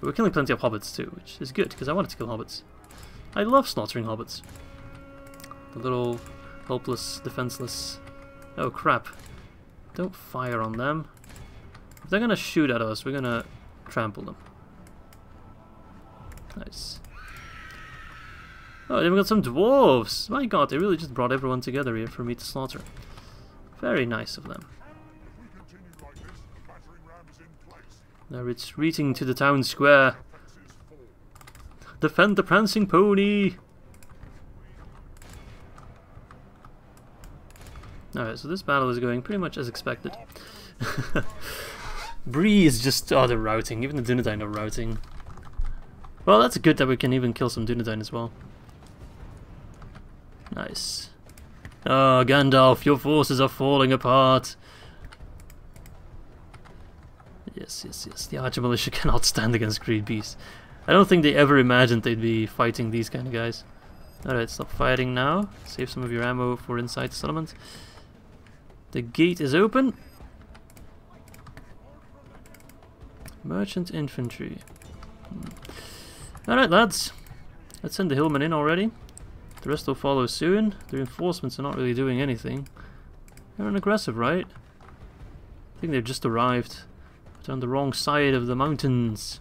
But we're killing plenty of hobbits too, which is good, because I wanted to kill hobbits. I love slaughtering hobbits. The little helpless, defenseless... Oh crap. Don't fire on them. If they're gonna shoot at us, we're gonna trample them. Nice. Oh, then we got some dwarves! My god, they really just brought everyone together here for me to slaughter. Very nice of them. They're retreating to the town square. Defend the prancing pony! Alright, so this battle is going pretty much as expected. Bree is just... oh, they're routing. Even the Dunedain are routing. Well, that's good that we can even kill some Dunedain as well. Nice. Oh, Gandalf, your forces are falling apart. Yes, yes, yes. The Archer Militia cannot stand against Greed Beasts. I don't think they ever imagined they'd be fighting these kind of guys. Alright, stop fighting now. Save some of your ammo for inside the settlement. The gate is open. Merchant infantry. Hmm. Alright, lads. Let's send the hillmen in already. The rest will follow soon. The reinforcements are not really doing anything. They're unaggressive, right? I think they've just arrived. But on the wrong side of the mountains.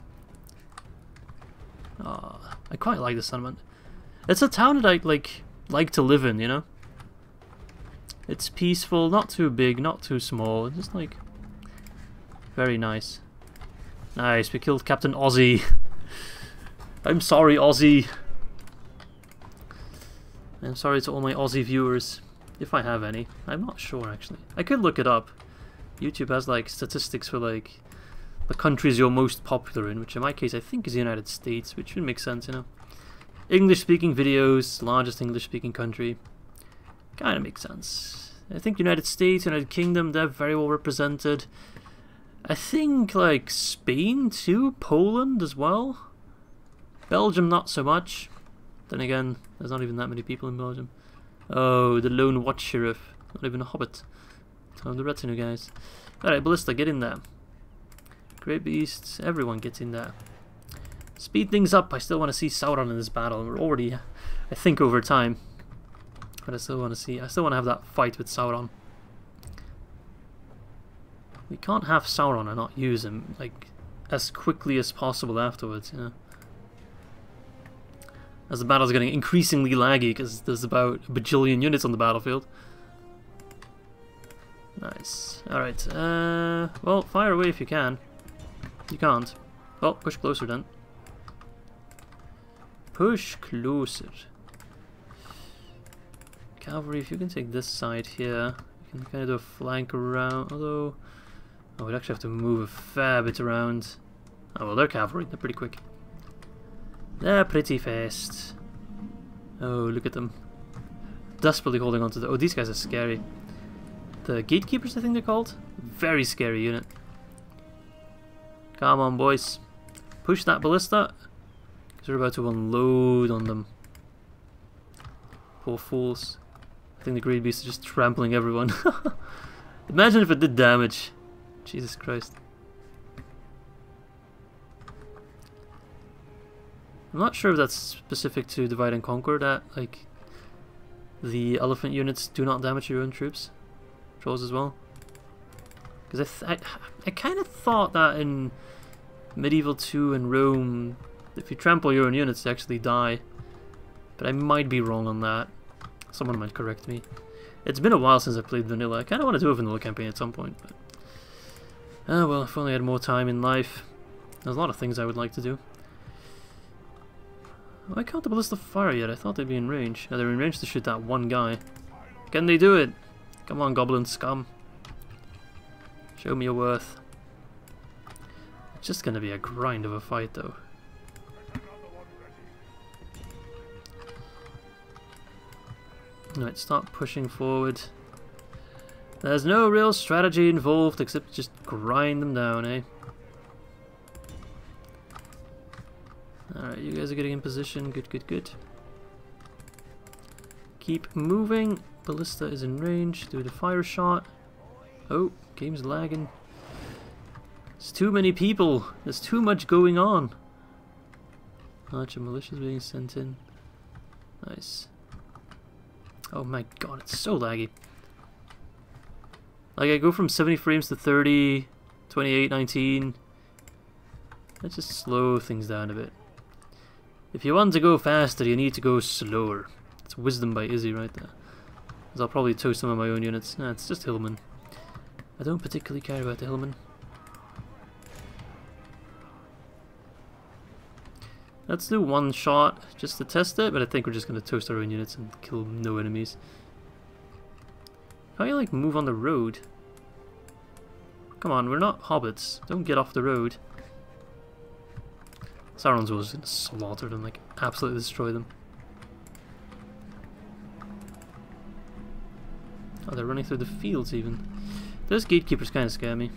Ah, I quite like this settlement. It's a town that I'd like, like to live in, you know? It's peaceful, not too big, not too small. It's just like... very nice. Nice, we killed Captain Ozzy. I'm sorry, Ozzy. I'm sorry to all my Aussie viewers. If I have any. I'm not sure, actually. I could look it up. YouTube has, like, statistics for, like, the countries you're most popular in, which in my case I think is the United States, which would make sense, you know. English-speaking videos, largest English-speaking country. Kind of makes sense. I think United States, United Kingdom, they're very well represented. I think, like, Spain, too? Poland, as well? Belgium, not so much. Then again, there's not even that many people in Belgium. Oh, the Lone Watch Sheriff. Not even a hobbit. Time the retinue, guys. Alright, Ballista, get in there. Great Beasts, everyone gets in there. Speed things up. I still want to see Sauron in this battle. We're already, I think, over time. But I still want to see... I still want to have that fight with Sauron. We can't have Sauron and not use him, like, as quickly as possible afterwards, you know. As the battle's getting increasingly laggy, because there's about a bajillion units on the battlefield. Nice. Alright, uh... well, fire away if you can. You can't. Well, push closer then. Push closer. Cavalry, if you can take this side here. You can kind of do a flank around, although... I would actually have to move a fair bit around. Oh, well, they're cavalry. They're pretty quick. They're pretty fast. Oh, look at them. Desperately holding on to the... Oh, these guys are scary. The gatekeepers, I think they're called. Very scary unit. Come on, boys. Push that ballista. Because we're about to unload on them. Poor fools. I think the Greed Beasts are just trampling everyone. Imagine if it did damage. Jesus Christ. I'm not sure if that's specific to Divide and Conquer, that like the elephant units do not damage your own troops, trolls as well. Because I, th I, I kind of thought that in Medieval two and Rome, if you trample your own units, they actually die. But I might be wrong on that. Someone might correct me. It's been a while since I played vanilla. I kind of want to do a vanilla campaign at some point. But... oh well, if only I had more time in life. There's a lot of things I would like to do. Why can't the ballista fire yet? I thought they'd be in range. Oh, they're in range to shoot that one guy. Can they do it? Come on, goblin scum. Show me your worth. It's just gonna be a grind of a fight, though. Alright, start pushing forward. There's no real strategy involved except just grind them down, eh? Alright, you guys are getting in position. Good, good, good. Keep moving. Ballista is in range. Do the fire shot. Oh, game's lagging. It's too many people. There's too much going on. Archer Militia's being sent in. Nice. Oh my god, it's so laggy. Like, I go from seventy frames to thirty, twenty-eight, nineteen. Let's just slow things down a bit. If you want to go faster, you need to go slower. It's Wisdom by Izzy right there. Because I'll probably tow some of my own units. Nah, it's just hillmen. I don't particularly care about the hillmen. Let's do one shot just to test it, but I think we're just going to toast our own units and kill no enemies. How do you, like, move on the road? Come on, we're not hobbits. Don't get off the road. Sauron's was going to slaughter them, like, absolutely destroy them. Oh, they're running through the fields, even. Those gatekeepers kind of scare me.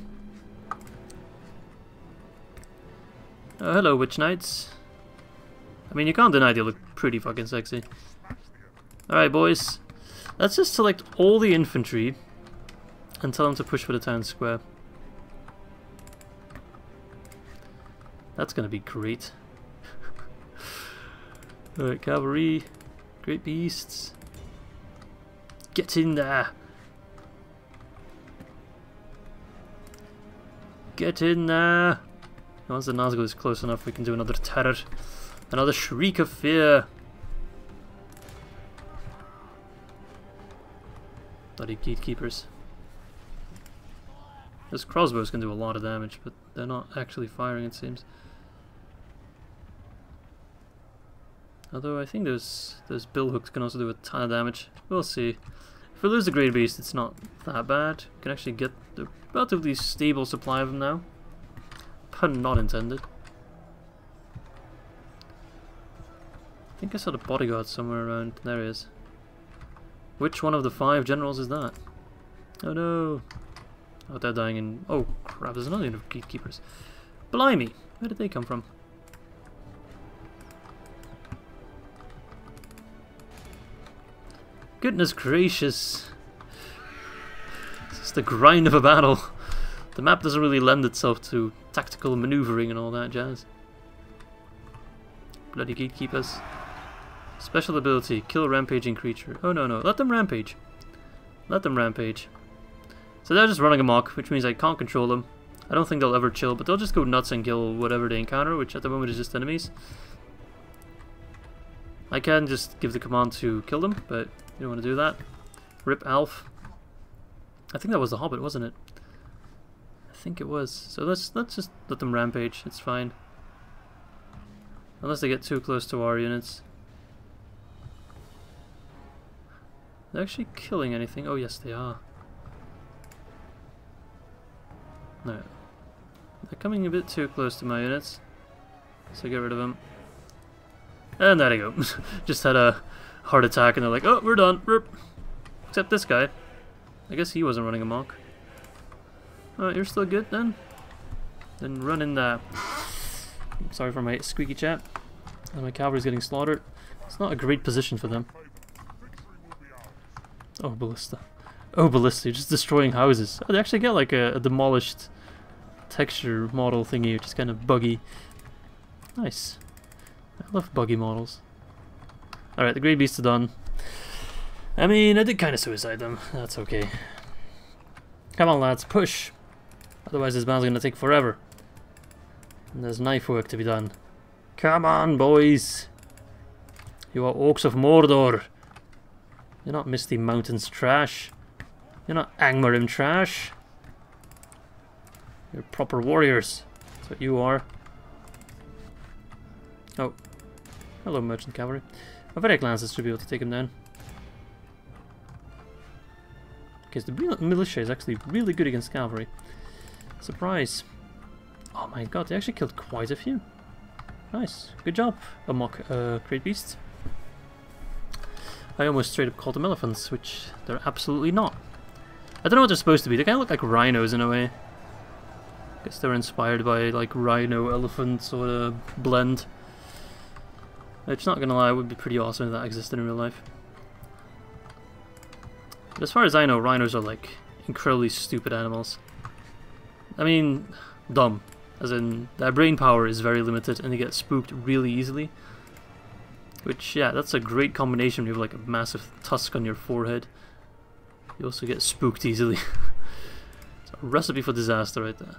Oh, hello, Witch Knights. I mean, you can't deny they look pretty fucking sexy. Alright, boys. Let's just select all the infantry and tell them to push for the town square. That's gonna be great. Alright, cavalry. Great beasts. Get in there! Get in there! Once the Nazgul is close enough, we can do another terror. Another shriek of fear! Bloody gatekeepers. Those crossbows can do a lot of damage, but they're not actually firing, it seems. Although I think those those billhooks can also do a ton of damage. We'll see. If we lose the Great Beast, it's not that bad. We can actually get a relatively stable supply of them now. Pun not intended. I think I saw the bodyguard somewhere around. There he is. Which one of the five generals is that? Oh no! Oh, they're dying in... Oh crap, there's another unit of gatekeepers. Blimey! Where did they come from? Goodness gracious! It's just the grind of a battle. The map doesn't really lend itself to tactical maneuvering and all that jazz. Bloody gatekeepers. Special ability, kill rampaging creature. Oh no no, let them rampage. Let them rampage. So they're just running amok, which means I can't control them. I don't think they'll ever chill, but they'll just go nuts and kill whatever they encounter, which at the moment is just enemies. I can just give the command to kill them, but you don't want to do that. Rip Alf. I think that was the Hobbit, wasn't it? I think it was. So let's let's just let them rampage, it's fine. Unless they get too close to our units. They're actually killing anything. Oh yes they are. No. They're coming a bit too close to my units. So get rid of them. And there they go. Just had a heart attack and they're like, oh, we're done. Rip. Except this guy. I guess he wasn't running amok. Alright, you're still good then? Then run in there. Sorry for my squeaky chat. And my cavalry's getting slaughtered. It's not a great position for them. Oh, ballista. Oh, ballista. You're just destroying houses. Oh, they actually get like a, a demolished texture model thingy, which is kind of buggy. Nice. I love buggy models. Alright, the Great Beasts are done. I mean, I did kind of suicide them. That's okay. Come on, lads, push! Otherwise this battle's gonna take forever. And there's knife work to be done. Come on, boys! You are Orcs of Mordor! You're not Misty Mountains trash. You're not Angmarim trash. You're proper warriors. That's what you are. Oh. Hello, merchant cavalry. Well, very glances should be able to take him down. Because the militia is actually really good against cavalry. Surprise! Oh my god, they actually killed quite a few. Nice, good job, amok uh, Great Beast. I almost straight up called them elephants, which they're absolutely not. I don't know what they're supposed to be. They kind of look like rhinos in a way. I guess they're inspired by like rhino elephant sort of blend. It's not gonna lie, it would be pretty awesome if that existed in real life. But as far as I know, rhinos are like incredibly stupid animals. I mean, dumb. As in, their brain power is very limited and they get spooked really easily. Which, yeah, that's a great combination when you have like a massive tusk on your forehead. You also get spooked easily. It's a recipe for disaster right there.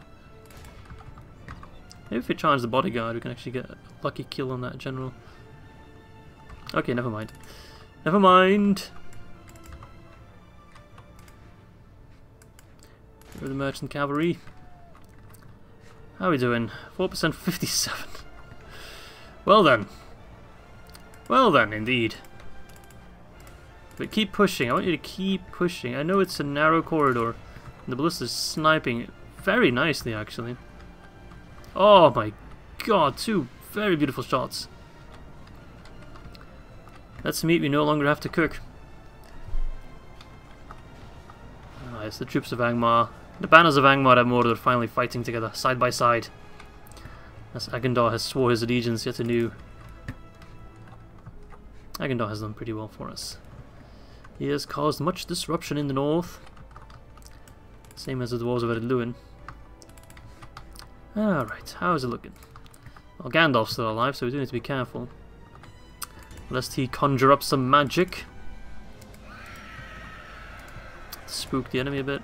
Maybe if we charge the bodyguard, we can actually get a lucky kill on that general. Okay, never mind. Never mind. Go to the merchant cavalry. How are we doing? four percent fifty-seven. Well then. Well then, indeed. But keep pushing. I want you to keep pushing. I know it's a narrow corridor. And the ballista is sniping very nicely, actually. Oh my god, two very beautiful shots. That's meat we no longer have to cook. Ah, it's the troops of Angmar. The banners of Angmar and Mordor finally fighting together, side by side. As Agandar has swore his allegiance yet anew. Agandar has done pretty well for us. He has caused much disruption in the north. Same as the dwarves of Eredluin. Alright, how is it looking? Well, Gandalf's still alive, so we do need to be careful. Lest he conjure up some magic. Spook the enemy a bit.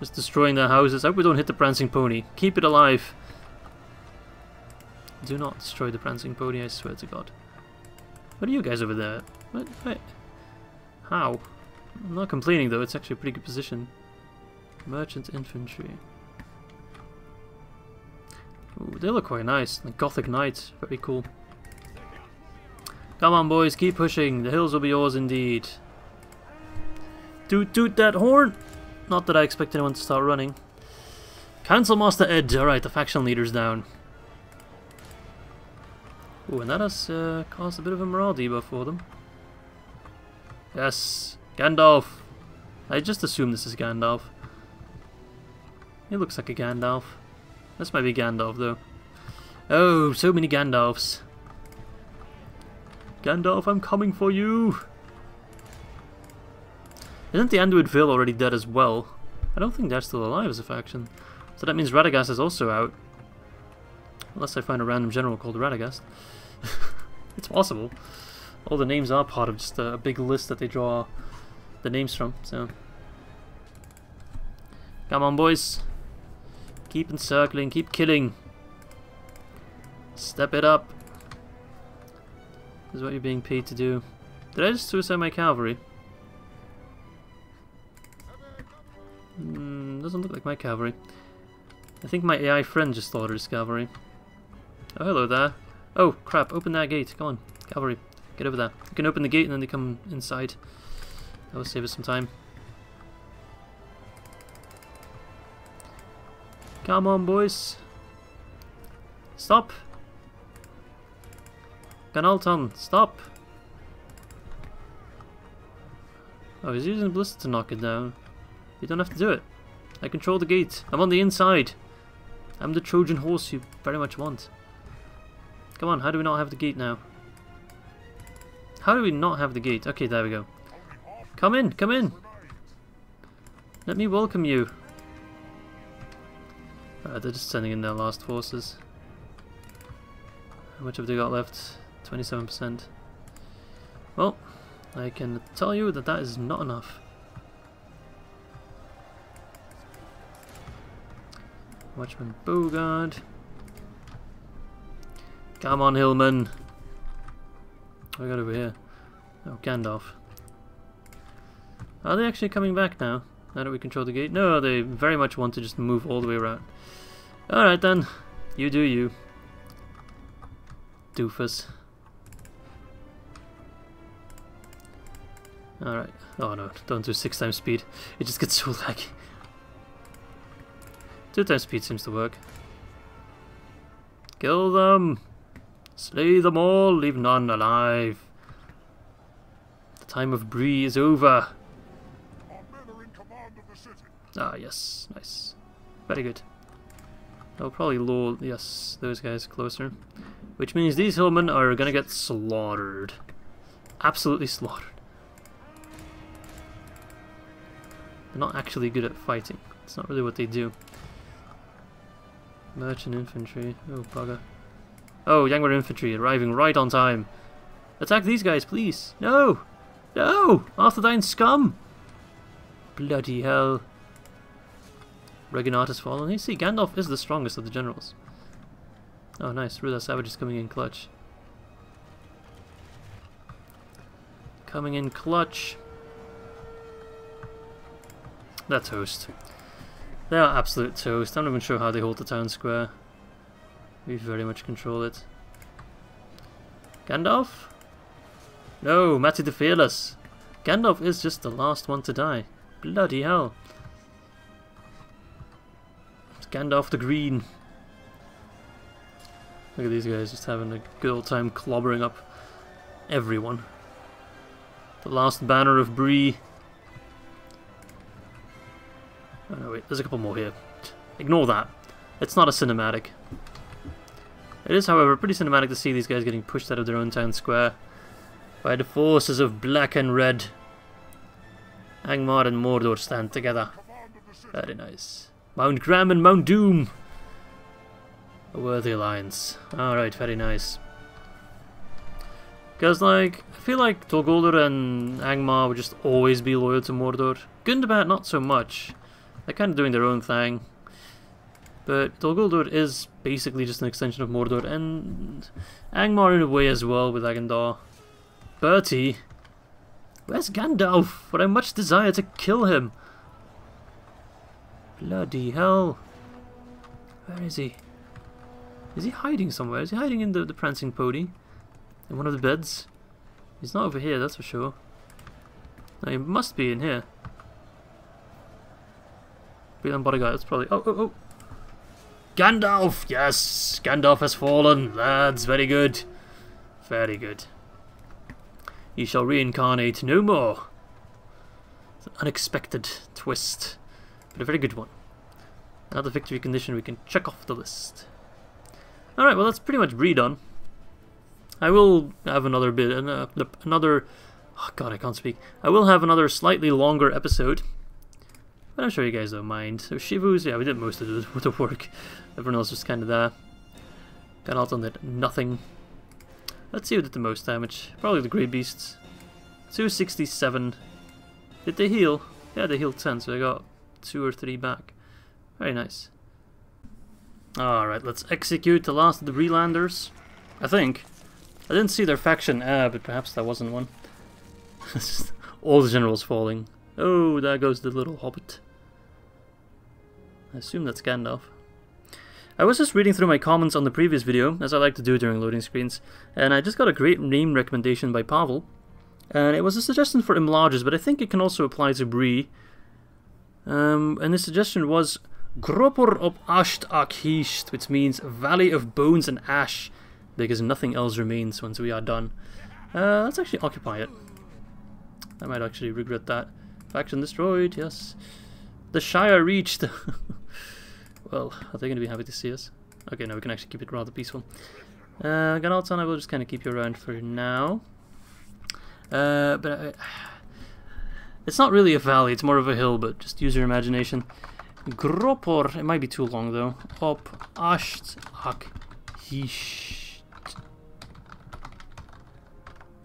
Just destroying their houses. I hope we don't hit the prancing pony. Keep it alive. Do not destroy the prancing pony, I swear to God. What are you guys over there? What? Wait. How? I'm not complaining though, it's actually a pretty good position. Merchant infantry. Ooh, they look quite nice. The Gothic knights, very cool. Come on boys, keep pushing. The hills will be yours indeed. Toot toot that horn! Not that I expect anyone to start running. Cancel Master Ed. Alright, the faction leader's down. Ooh, and that has uh, caused a bit of a morale debuff for them. Yes, Gandalf. I just assume this is Gandalf. He looks like a Gandalf. This might be Gandalf, though. Oh, so many Gandalfs. Gandalf, I'm coming for you. Isn't the Anduin Vale already dead as well? I don't think they're still alive as a faction. So that means Radagast is also out. Unless I find a random general called Radagast. It's possible. All the names are part of just a big list that they draw the names from, so... Come on, boys. Keep encircling, keep killing. Step it up. This is what you're being paid to do. Did I just suicide my cavalry? Mm, doesn't look like my cavalry. I think my A I friend just slaughtered his cavalry. Oh, hello there. Oh, crap, open that gate. Come on, cavalry. Get over there. You can open the gate and then they come inside. That will save us some time. Come on, boys. Stop. Ganalton, stop. Oh, he's using Blister to knock it down. You don't have to do it. I control the gate. I'm on the inside. I'm the Trojan horse you very much want. Come on, how do we not have the gate now? How do we not have the gate? Okay, there we go. Come in, come in. Let me welcome you. Uh, they're just sending in their last forces. How much have they got left? twenty-seven percent. Well, I can tell you that that is not enough. Watchman Bogard. Come on, Hillman. What do we got over here? Oh, Gandalf. Are they actually coming back now? Now that we control the gate? No, they very much want to just move all the way around. Alright then. You do you. Doofus. Alright. Oh no, don't do six times speed. It just gets so laggy. Two times speed seems to work. Kill them! Slay them all, leave none alive. The time of Bree is over. Our men are in command of the city. Ah yes, nice. Very good. I'll probably lure, yes, those guys closer. Which means these hillmen are gonna get slaughtered. Absolutely slaughtered. They're not actually good at fighting. It's not really what they do. Merchant infantry. Oh, bugger. Oh, Yangmar infantry arriving right on time. Attack these guys, please. No! No! Arthedain scum! Bloody hell. Reginart has fallen. You see, Gandalf is the strongest of the generals. Oh, nice. Rudar Savage is coming in clutch. Coming in clutch. That's host. They are absolute toast. I'm not even sure how they hold the town square. We very much control it. Gandalf? No, Mati the Fearless. Gandalf is just the last one to die. Bloody hell. It's Gandalf the Green. Look at these guys just having a good old time clobbering up everyone. The last banner of Bree. Oh no, wait, there's a couple more here. Ignore that. It's not a cinematic. It is, however, pretty cinematic to see these guys getting pushed out of their own town square by the forces of black and red. Angmar and Mordor stand together. Very nice. Mount Graham and Mount Doom. A worthy alliance. Alright, very nice. Because, like, I feel like Torgoldor and Angmar would just always be loyal to Mordor. Gundabad, not so much. They're kind of doing their own thing. But Torgoldor is basically just an extension of Mordor, and Angmar in a way as well with Agandar. Bertie? Where's Gandalf? For I much desire to kill him. Bloody hell. Where is he? Is he hiding somewhere? Is he hiding in the, the prancing pony? In one of the beds? He's not over here, that's for sure. No, he must be in here. Bielan Bodyguard, that's probably... Oh, oh, oh! Gandalf! Yes! Gandalf has fallen, lads! Very good. Very good. He shall reincarnate no more. It's an unexpected twist, but a very good one. Another victory condition we can check off the list. Alright, well that's pretty much redone. I will have another bit, another... Oh god, I can't speak. I will have another slightly longer episode. But I'm sure you guys don't mind. So Shivu's, yeah, we did most of the work. Everyone else was kind of there. Ganalton did nothing. Let's see who did the most damage. Probably the Grey Beasts. two sixty-seven. Did they heal? Yeah, they healed ten, so I got two or three back. Very nice. Alright, let's execute the last of the Breelanders. I think. I didn't see their faction, ah, but perhaps that wasn't one. All the generals falling. Oh, there goes the little hobbit. I assume that's Gandalf. I was just reading through my comments on the previous video, as I like to do during loading screens, and I just got a great name recommendation by Pavel, and it was a suggestion for Imlages, but I think it can also apply to Bree. Um, and the suggestion was Gropor op Asht Akhisht, which means Valley of Bones and Ash, because nothing else remains once we are done. Uh, let's actually occupy it. I might actually regret that. Faction destroyed, yes. The Shire reached. Well, are they going to be happy to see us? Okay, now we can actually keep it rather peaceful. Uh, Ganalton, I will just kind of keep you around for now. Uh, but I, it's not really a valley, it's more of a hill, but just use your imagination. Gropor, it might be too long though. Op Asht Akhisht.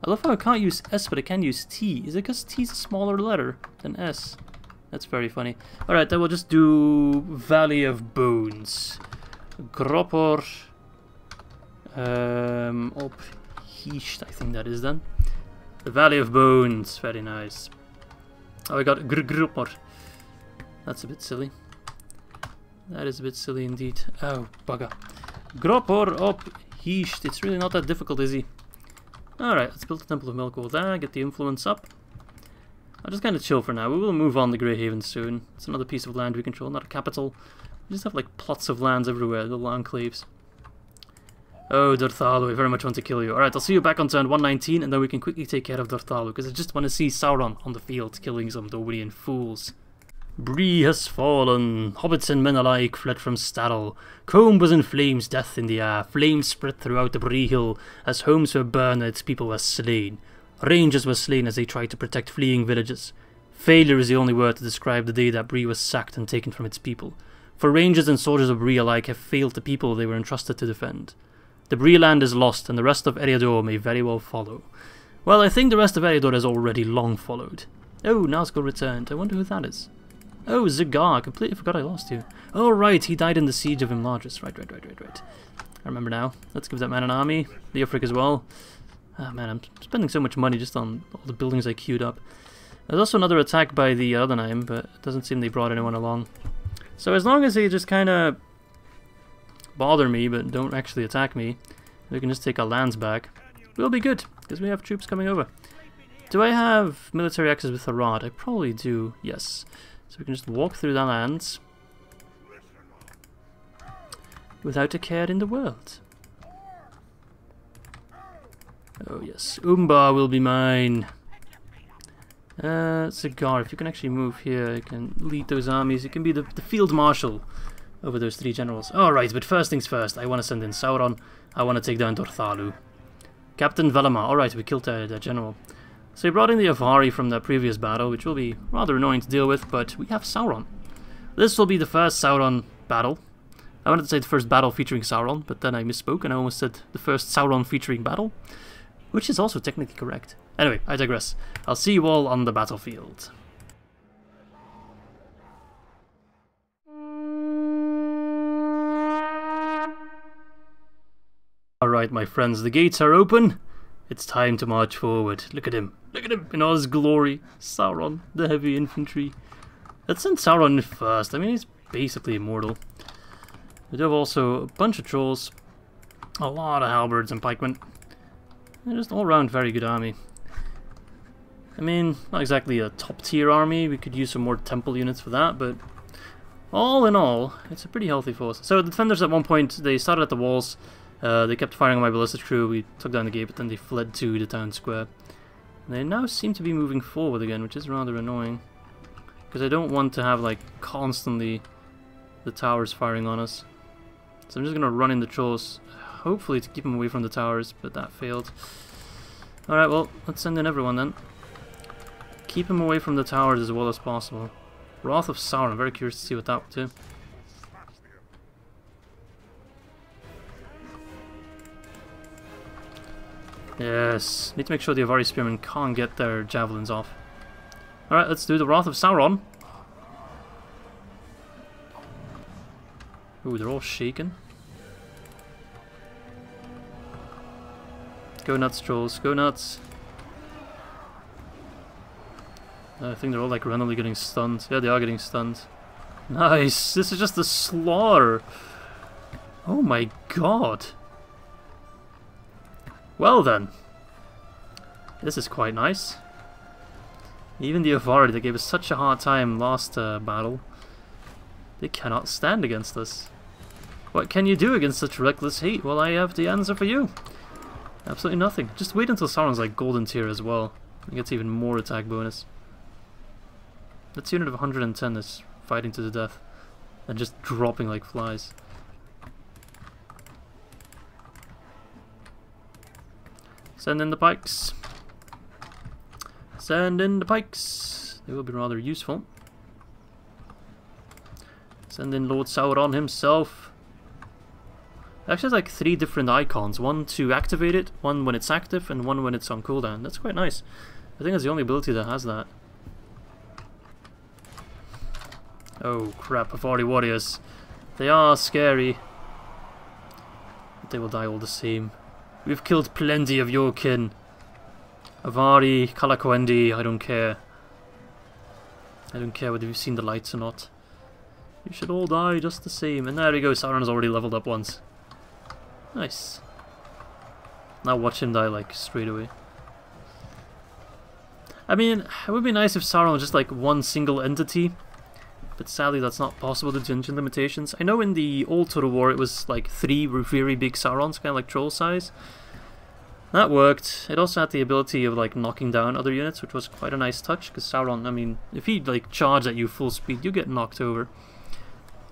I love how I can't use S, but I can use T. Is it because T is a smaller letter than S? That's very funny. Alright, then we'll just do Valley of Bones. Gropor um, op Hisht, I think that is then. The Valley of Bones, very nice. Oh, we got Gropor. That's a bit silly. That is a bit silly indeed. Oh, bugger. Gropor op Hisht. It's really not that difficult, is he? Alright, let's build the Temple of Melkor there, get the influence up. I'll just kind of chill for now. We will move on to Greyhaven soon. It's another piece of land we control, not a capital. We just have like plots of lands everywhere, little enclaves. Oh, Durthalu, I very much want to kill you. Alright, I'll see you back on turn one nineteen, and then we can quickly take care of Durthalu, because I just want to see Sauron on the field killing some Dorian fools. Bree has fallen. Hobbits and men alike fled from Starol. Combe was in flames, death in the air. Flames spread throughout the Bree Hill, as homes were burned and its people were slain. Rangers were slain as they tried to protect fleeing villages. Failure is the only word to describe the day that Bree was sacked and taken from its people. For rangers and soldiers of Bree alike have failed the people they were entrusted to defend. The Bree land is lost, and the rest of Eriador may very well follow. Well, I think the rest of Eriador has already long followed. Oh, Nazgûl returned. I wonder who that is. Oh, Zagar. I completely forgot I lost you. Oh, right. He died in the siege of Imlages. Right, right, right, right, right. I remember now. Let's give that man an army. Leofric as well. Ah, oh, man, I'm spending so much money just on all the buildings I queued up. There's also another attack by the other name, but it doesn't seem they brought anyone along. So as long as they just kind of bother me, but don't actually attack me, we can just take our lands back. We'll be good, because we have troops coming over. Do I have military access with Harad? I probably do, yes. So we can just walk through their lands without a care in the world. Oh yes, Umbar will be mine. Uh, Zagar, if you can actually move here, you can lead those armies. You can be the, the field marshal. over those three generals. Alright, but first things first, I want to send in Sauron. I want to take down Dorthalu. Captain Velema. Alright, we killed that general. So he brought in the Avari from that previous battle, which will be rather annoying to deal with, but we have Sauron. This will be the first Sauron battle. I wanted to say the first battle featuring Sauron, but then I misspoke and I almost said the first Sauron featuring battle, which is also technically correct. Anyway, I digress. I'll see you all on the battlefield. Alright, my friends, the gates are open. It's time to march forward. Look at him. Look at him in all his glory. Sauron, the heavy infantry. Let's send Sauron in first. I mean, he's basically immortal. We do have also a bunch of trolls, a lot of halberds and pikemen. They're just an all-round very good army. I mean, not exactly a top-tier army. We could use some more temple units for that, but all in all, it's a pretty healthy force. So the defenders at one point, they started at the walls. Uh, they kept firing on my ballistic crew. We took down the gate, but then they fled to the town square. And they now seem to be moving forward again, which is rather annoying. Because I don't want to have, like, constantly the towers firing on us. So I'm just going to run in the trolls, hopefully to keep them away from the towers, but that failed. Alright, well, let's send in everyone then. Keep them away from the towers as well as possible. Wrath of Sauron, I'm very curious to see what that would do. Yes, need to make sure the Avari Spearmen can't get their javelins off. Alright, let's do the Wrath of Sauron. Ooh, they're all shaken. Go nuts, trolls, go nuts. I think they're all like randomly getting stunned. Yeah, they are getting stunned. Nice! This is just the slaughter! Oh my god! Well then, this is quite nice. Even the Avari that gave us such a hard time last uh, battle, they cannot stand against us. What can you do against such reckless hate? Well, I have the answer for you. Absolutely nothing. Just wait until Sauron's like golden tier as well. He gets even more attack bonus. That's unit of one hundred ten is fighting to the death and just dropping like flies. Send in the pikes. Send in the pikes. They will be rather useful. Send in Lord Sauron himself. It actually has like three different icons. One to activate it, one when it's active, and one when it's on cooldown. That's quite nice. I think that's the only ability that has that. Oh crap, Avari warriors. They are scary. But they will die all the same. We've killed plenty of your kin. Avari, Kalakoendi, I don't care. I don't care whether you've seen the lights or not. You should all die just the same. And there we go, Sauron's already leveled up once. Nice. Now watch him die, like, straight away. I mean, it would be nice if Sauron was just, like, one single entity. But sadly, that's not possible due to engine limitations. I know in the old Total War it was like three very big Saurons, kind of like troll size. That worked. It also had the ability of like knocking down other units, which was quite a nice touch. Because Sauron, I mean, if he like charged at you full speed, you get knocked over.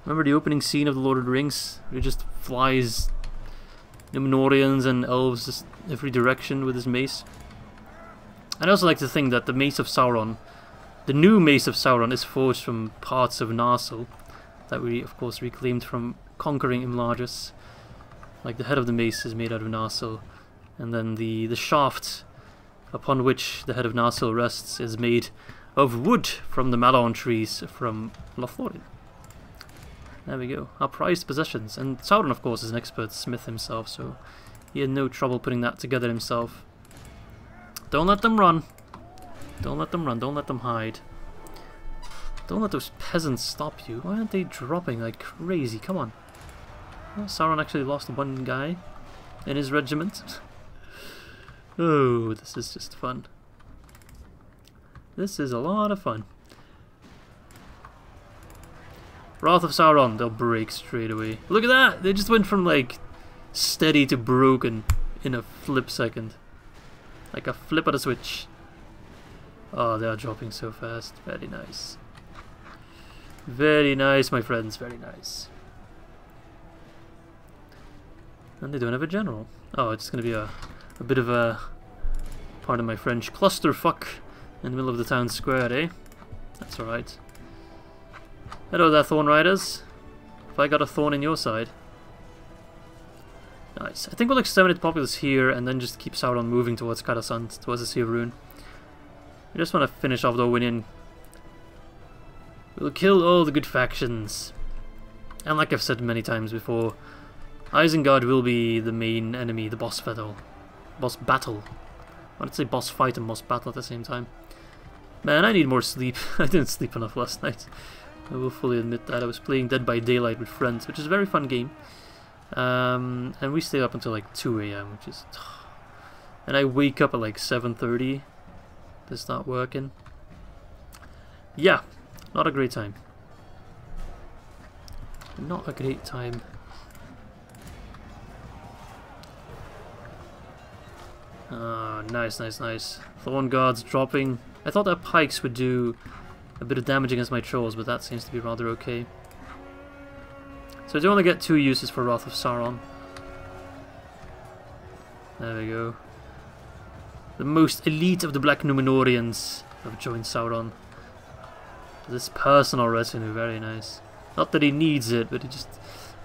Remember the opening scene of The Lord of the Rings? He just flies Numenorians and elves just every direction with his mace. And I also like to think that the mace of Sauron. The new Mace of Sauron is forged from parts of Narsil that we, of course, reclaimed from conquering Imlargus. Like the head of the mace is made out of Narsil, and then the, the shaft upon which the head of Narsil rests is made of wood from the Malon trees from Lothlorien. There we go, our prized possessions. And Sauron, of course, is an expert smith himself, so he had no trouble putting that together himself. Don't let them run. Don't let them run, don't let them hide. Don't let those peasants stop you. Why aren't they dropping like crazy? Come on. Well, Sauron actually lost one guy in his regiment. Oh, this is just fun. This is a lot of fun. Wrath of Sauron, they'll break straight away. Look at that! They just went from like steady to broken in a flip second. Like a flip of a switch. Oh, they are dropping so fast. Very nice. Very nice, my friends. Very nice. And they don't have a general. Oh, it's going to be a, a bit of a, pardon my French, clusterfuck in the middle of the town square, eh? That's alright. Hello there, Thorn Riders. Have I got a thorn in your side? Nice. I think we'll exterminate the populace here and then just keep Sauron moving towards Kadasant, towards the Sea of Ruin. We just want to finish off the Dominion. We'll kill all the good factions. And like I've said many times before, Isengard will be the main enemy, the boss battle. Boss battle. I would say boss fight and boss battle at the same time. Man, I need more sleep. I didn't sleep enough last night. I will fully admit that. I was playing Dead by Daylight with friends, which is a very fun game. Um, and we stayed up until like two A M, which is... And I wake up at like seven thirty. It's not working. Yeah, not a great time. Not a great time. Ah, nice, nice, nice. Thorn guards dropping. I thought that pikes would do a bit of damage against my trolls, but that seems to be rather okay. So I do only get two uses for Wrath of Sauron. There we go. The most elite of the Black Numenorians have joined Sauron. This personal retinue, very nice. Not that he needs it, but it just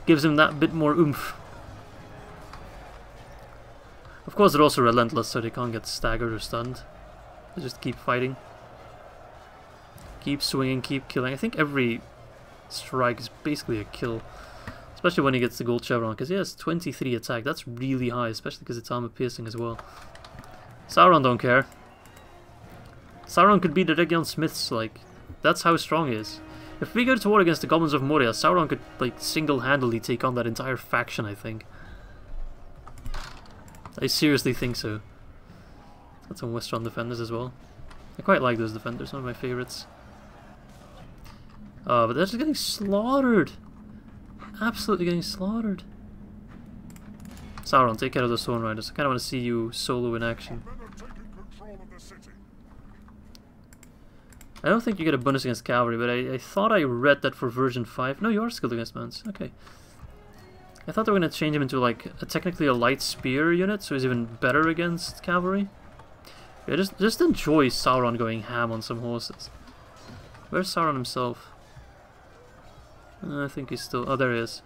gives him that bit more oomph. Of course they're also relentless, so they can't get staggered or stunned. They just keep fighting. Keep swinging, keep killing. I think every strike is basically a kill. Especially when he gets the gold chevron, because he has twenty-three attack. That's really high, especially because it's armor piercing as well. Sauron don't care. Sauron could beat the Region Smiths, like, that's how strong he is. If we go to war against the Goblins of Moria, Sauron could, like, single-handedly take on that entire faction, I think. I seriously think so. That's some Westron defenders as well. I quite like those defenders, one of my favorites. Oh, but they're just getting slaughtered! Absolutely getting slaughtered. Sauron, take care of those Thorn Riders. I kind of want to see you solo in action. I don't think you get a bonus against cavalry, but I, I thought I read that for version five. No, you are skilled against mounts. Okay. I thought they were going to change him into, like, a, technically a light spear unit, so he's even better against cavalry. Yeah, just, just enjoy Sauron going ham on some horses. Where's Sauron himself? I think he's still... Oh, there he is.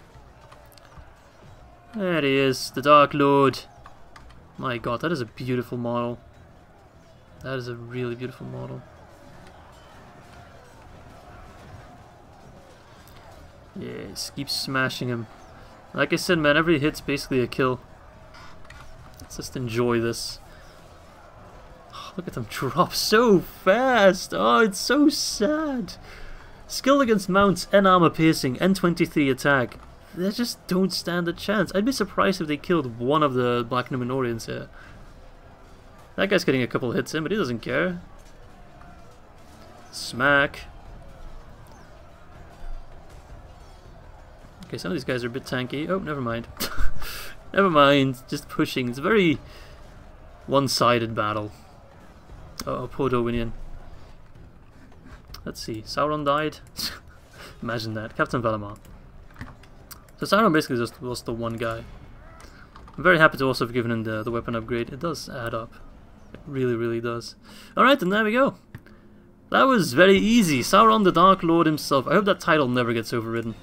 There he is, the Dark Lord. My god, that is a beautiful model. That is a really beautiful model. Yes, keep smashing him. Like I said, man, every hit's basically a kill. Let's just enjoy this. Oh, look at them drop so fast. Oh, it's so sad. Skilled against mounts and armor piercing and twenty-three attack. They just don't stand a chance. I'd be surprised if they killed one of the Black Numenorians here. That guy's getting a couple hits in, but he doesn't care. Smack. Okay, some of these guys are a bit tanky. Oh, never mind. Never mind. Just pushing. It's a very one-sided battle. Oh, poor Dominion. Let's see. Sauron died. Imagine that. Captain Valamar. So Sauron basically just lost the one guy. I'm very happy to also have given him the, the weapon upgrade. It does add up. It really, really does. Alright, and there we go. That was very easy. Sauron the Dark Lord himself. I hope that title never gets overridden.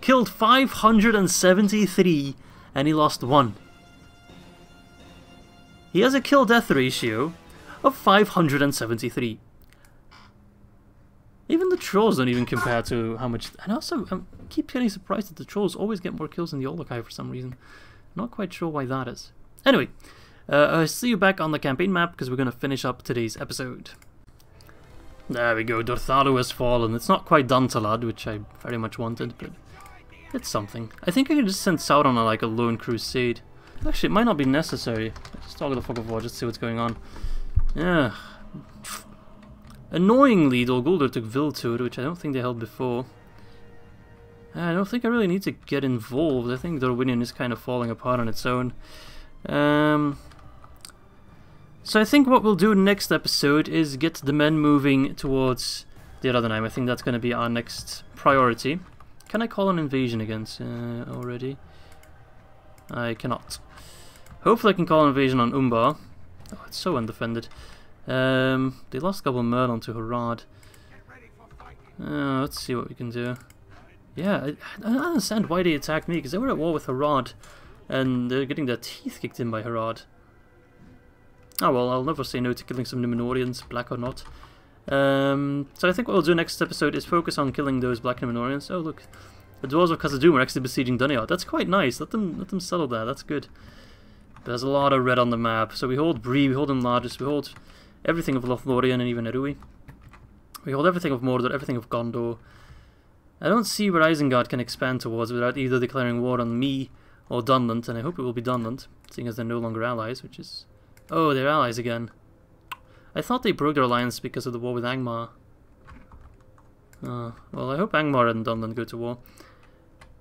Killed five hundred seventy-three and he lost one. He has a kill-death ratio of five hundred seventy-three. Even the trolls don't even compare to how much... And also, I keep getting surprised that the trolls always get more kills than the Olokai for some reason. I'm not quite sure why that is. Anyway, uh, I'll see you back on the campaign map because we're going to finish up today's episode. There we go, Dorthalu has fallen. It's not quite Dantalad, which I very much wanted, but it's something. I think I can just send Sauron on like a lone crusade. Actually, it might not be necessary. I'll just toggle the fog of war just to see what's going on. Yeah. Annoyingly, Dol Guldur took Viltur, which I don't think they held before. I don't think I really need to get involved. I think Dorwinion is kind of falling apart on its own. Um, so I think what we'll do next episode is get the men moving towards the Rodanheim. I think that's going to be our next priority. Can I call an invasion against uh, already? I cannot. Hopefully I can call an invasion on Umbar. Oh, it's so undefended. Um, they lost Gobble Murlon to Harad. Uh, let's see what we can do. Yeah, I, I understand why they attacked me, because they were at war with Harad, and they're getting their teeth kicked in by Harad. Oh well, I'll never say no to killing some Numenorians, black or not. Um, so I think what we'll do next episode is focus on killing those black Numenorians. Oh look, the Dwarves of Khazad Dûm are actually besieging Dunyard. That's quite nice. Let them let them settle there. That's good. But there's a lot of red on the map. So we hold Bree, we hold Imladris, we hold everything of Lothlorien and even Erui. We hold everything of Mordor, everything of Gondor. I don't see where Isengard can expand towards without either declaring war on me or Dunland, and I hope it will be Dunland, seeing as they're no longer allies, which is... Oh, they're allies again. I thought they broke their alliance because of the war with Angmar. Uh, well, I hope Angmar and Dunland go to war.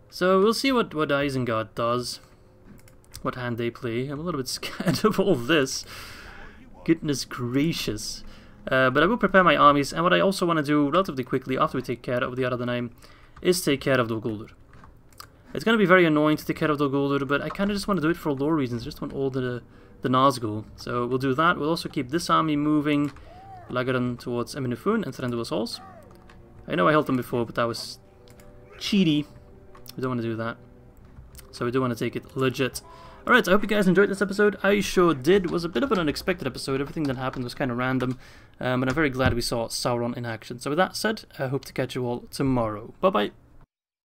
So we'll see what, what Isengard does, what hand they play. I'm a little bit scared of all this. Goodness gracious. Uh, but I will prepare my armies, and what I also want to do relatively quickly after we take care of the Aradanheim is take care of Dol Guldur. It's going to be very annoying to take care of Dol Guldur, but I kind of just want to do it for lore reasons. I just want all the, the Nazgul. So we'll do that. We'll also keep this army moving, Lagaran towards Eminufun and Thranduil's Halls. I know I held them before, but that was cheaty. We don't want to do that. So we do want to take it legit. Alright, I hope you guys enjoyed this episode. I sure did. It was a bit of an unexpected episode. Everything that happened was kind of random. Um, but I'm very glad we saw Sauron in action. So with that said, I hope to catch you all tomorrow. Bye-bye.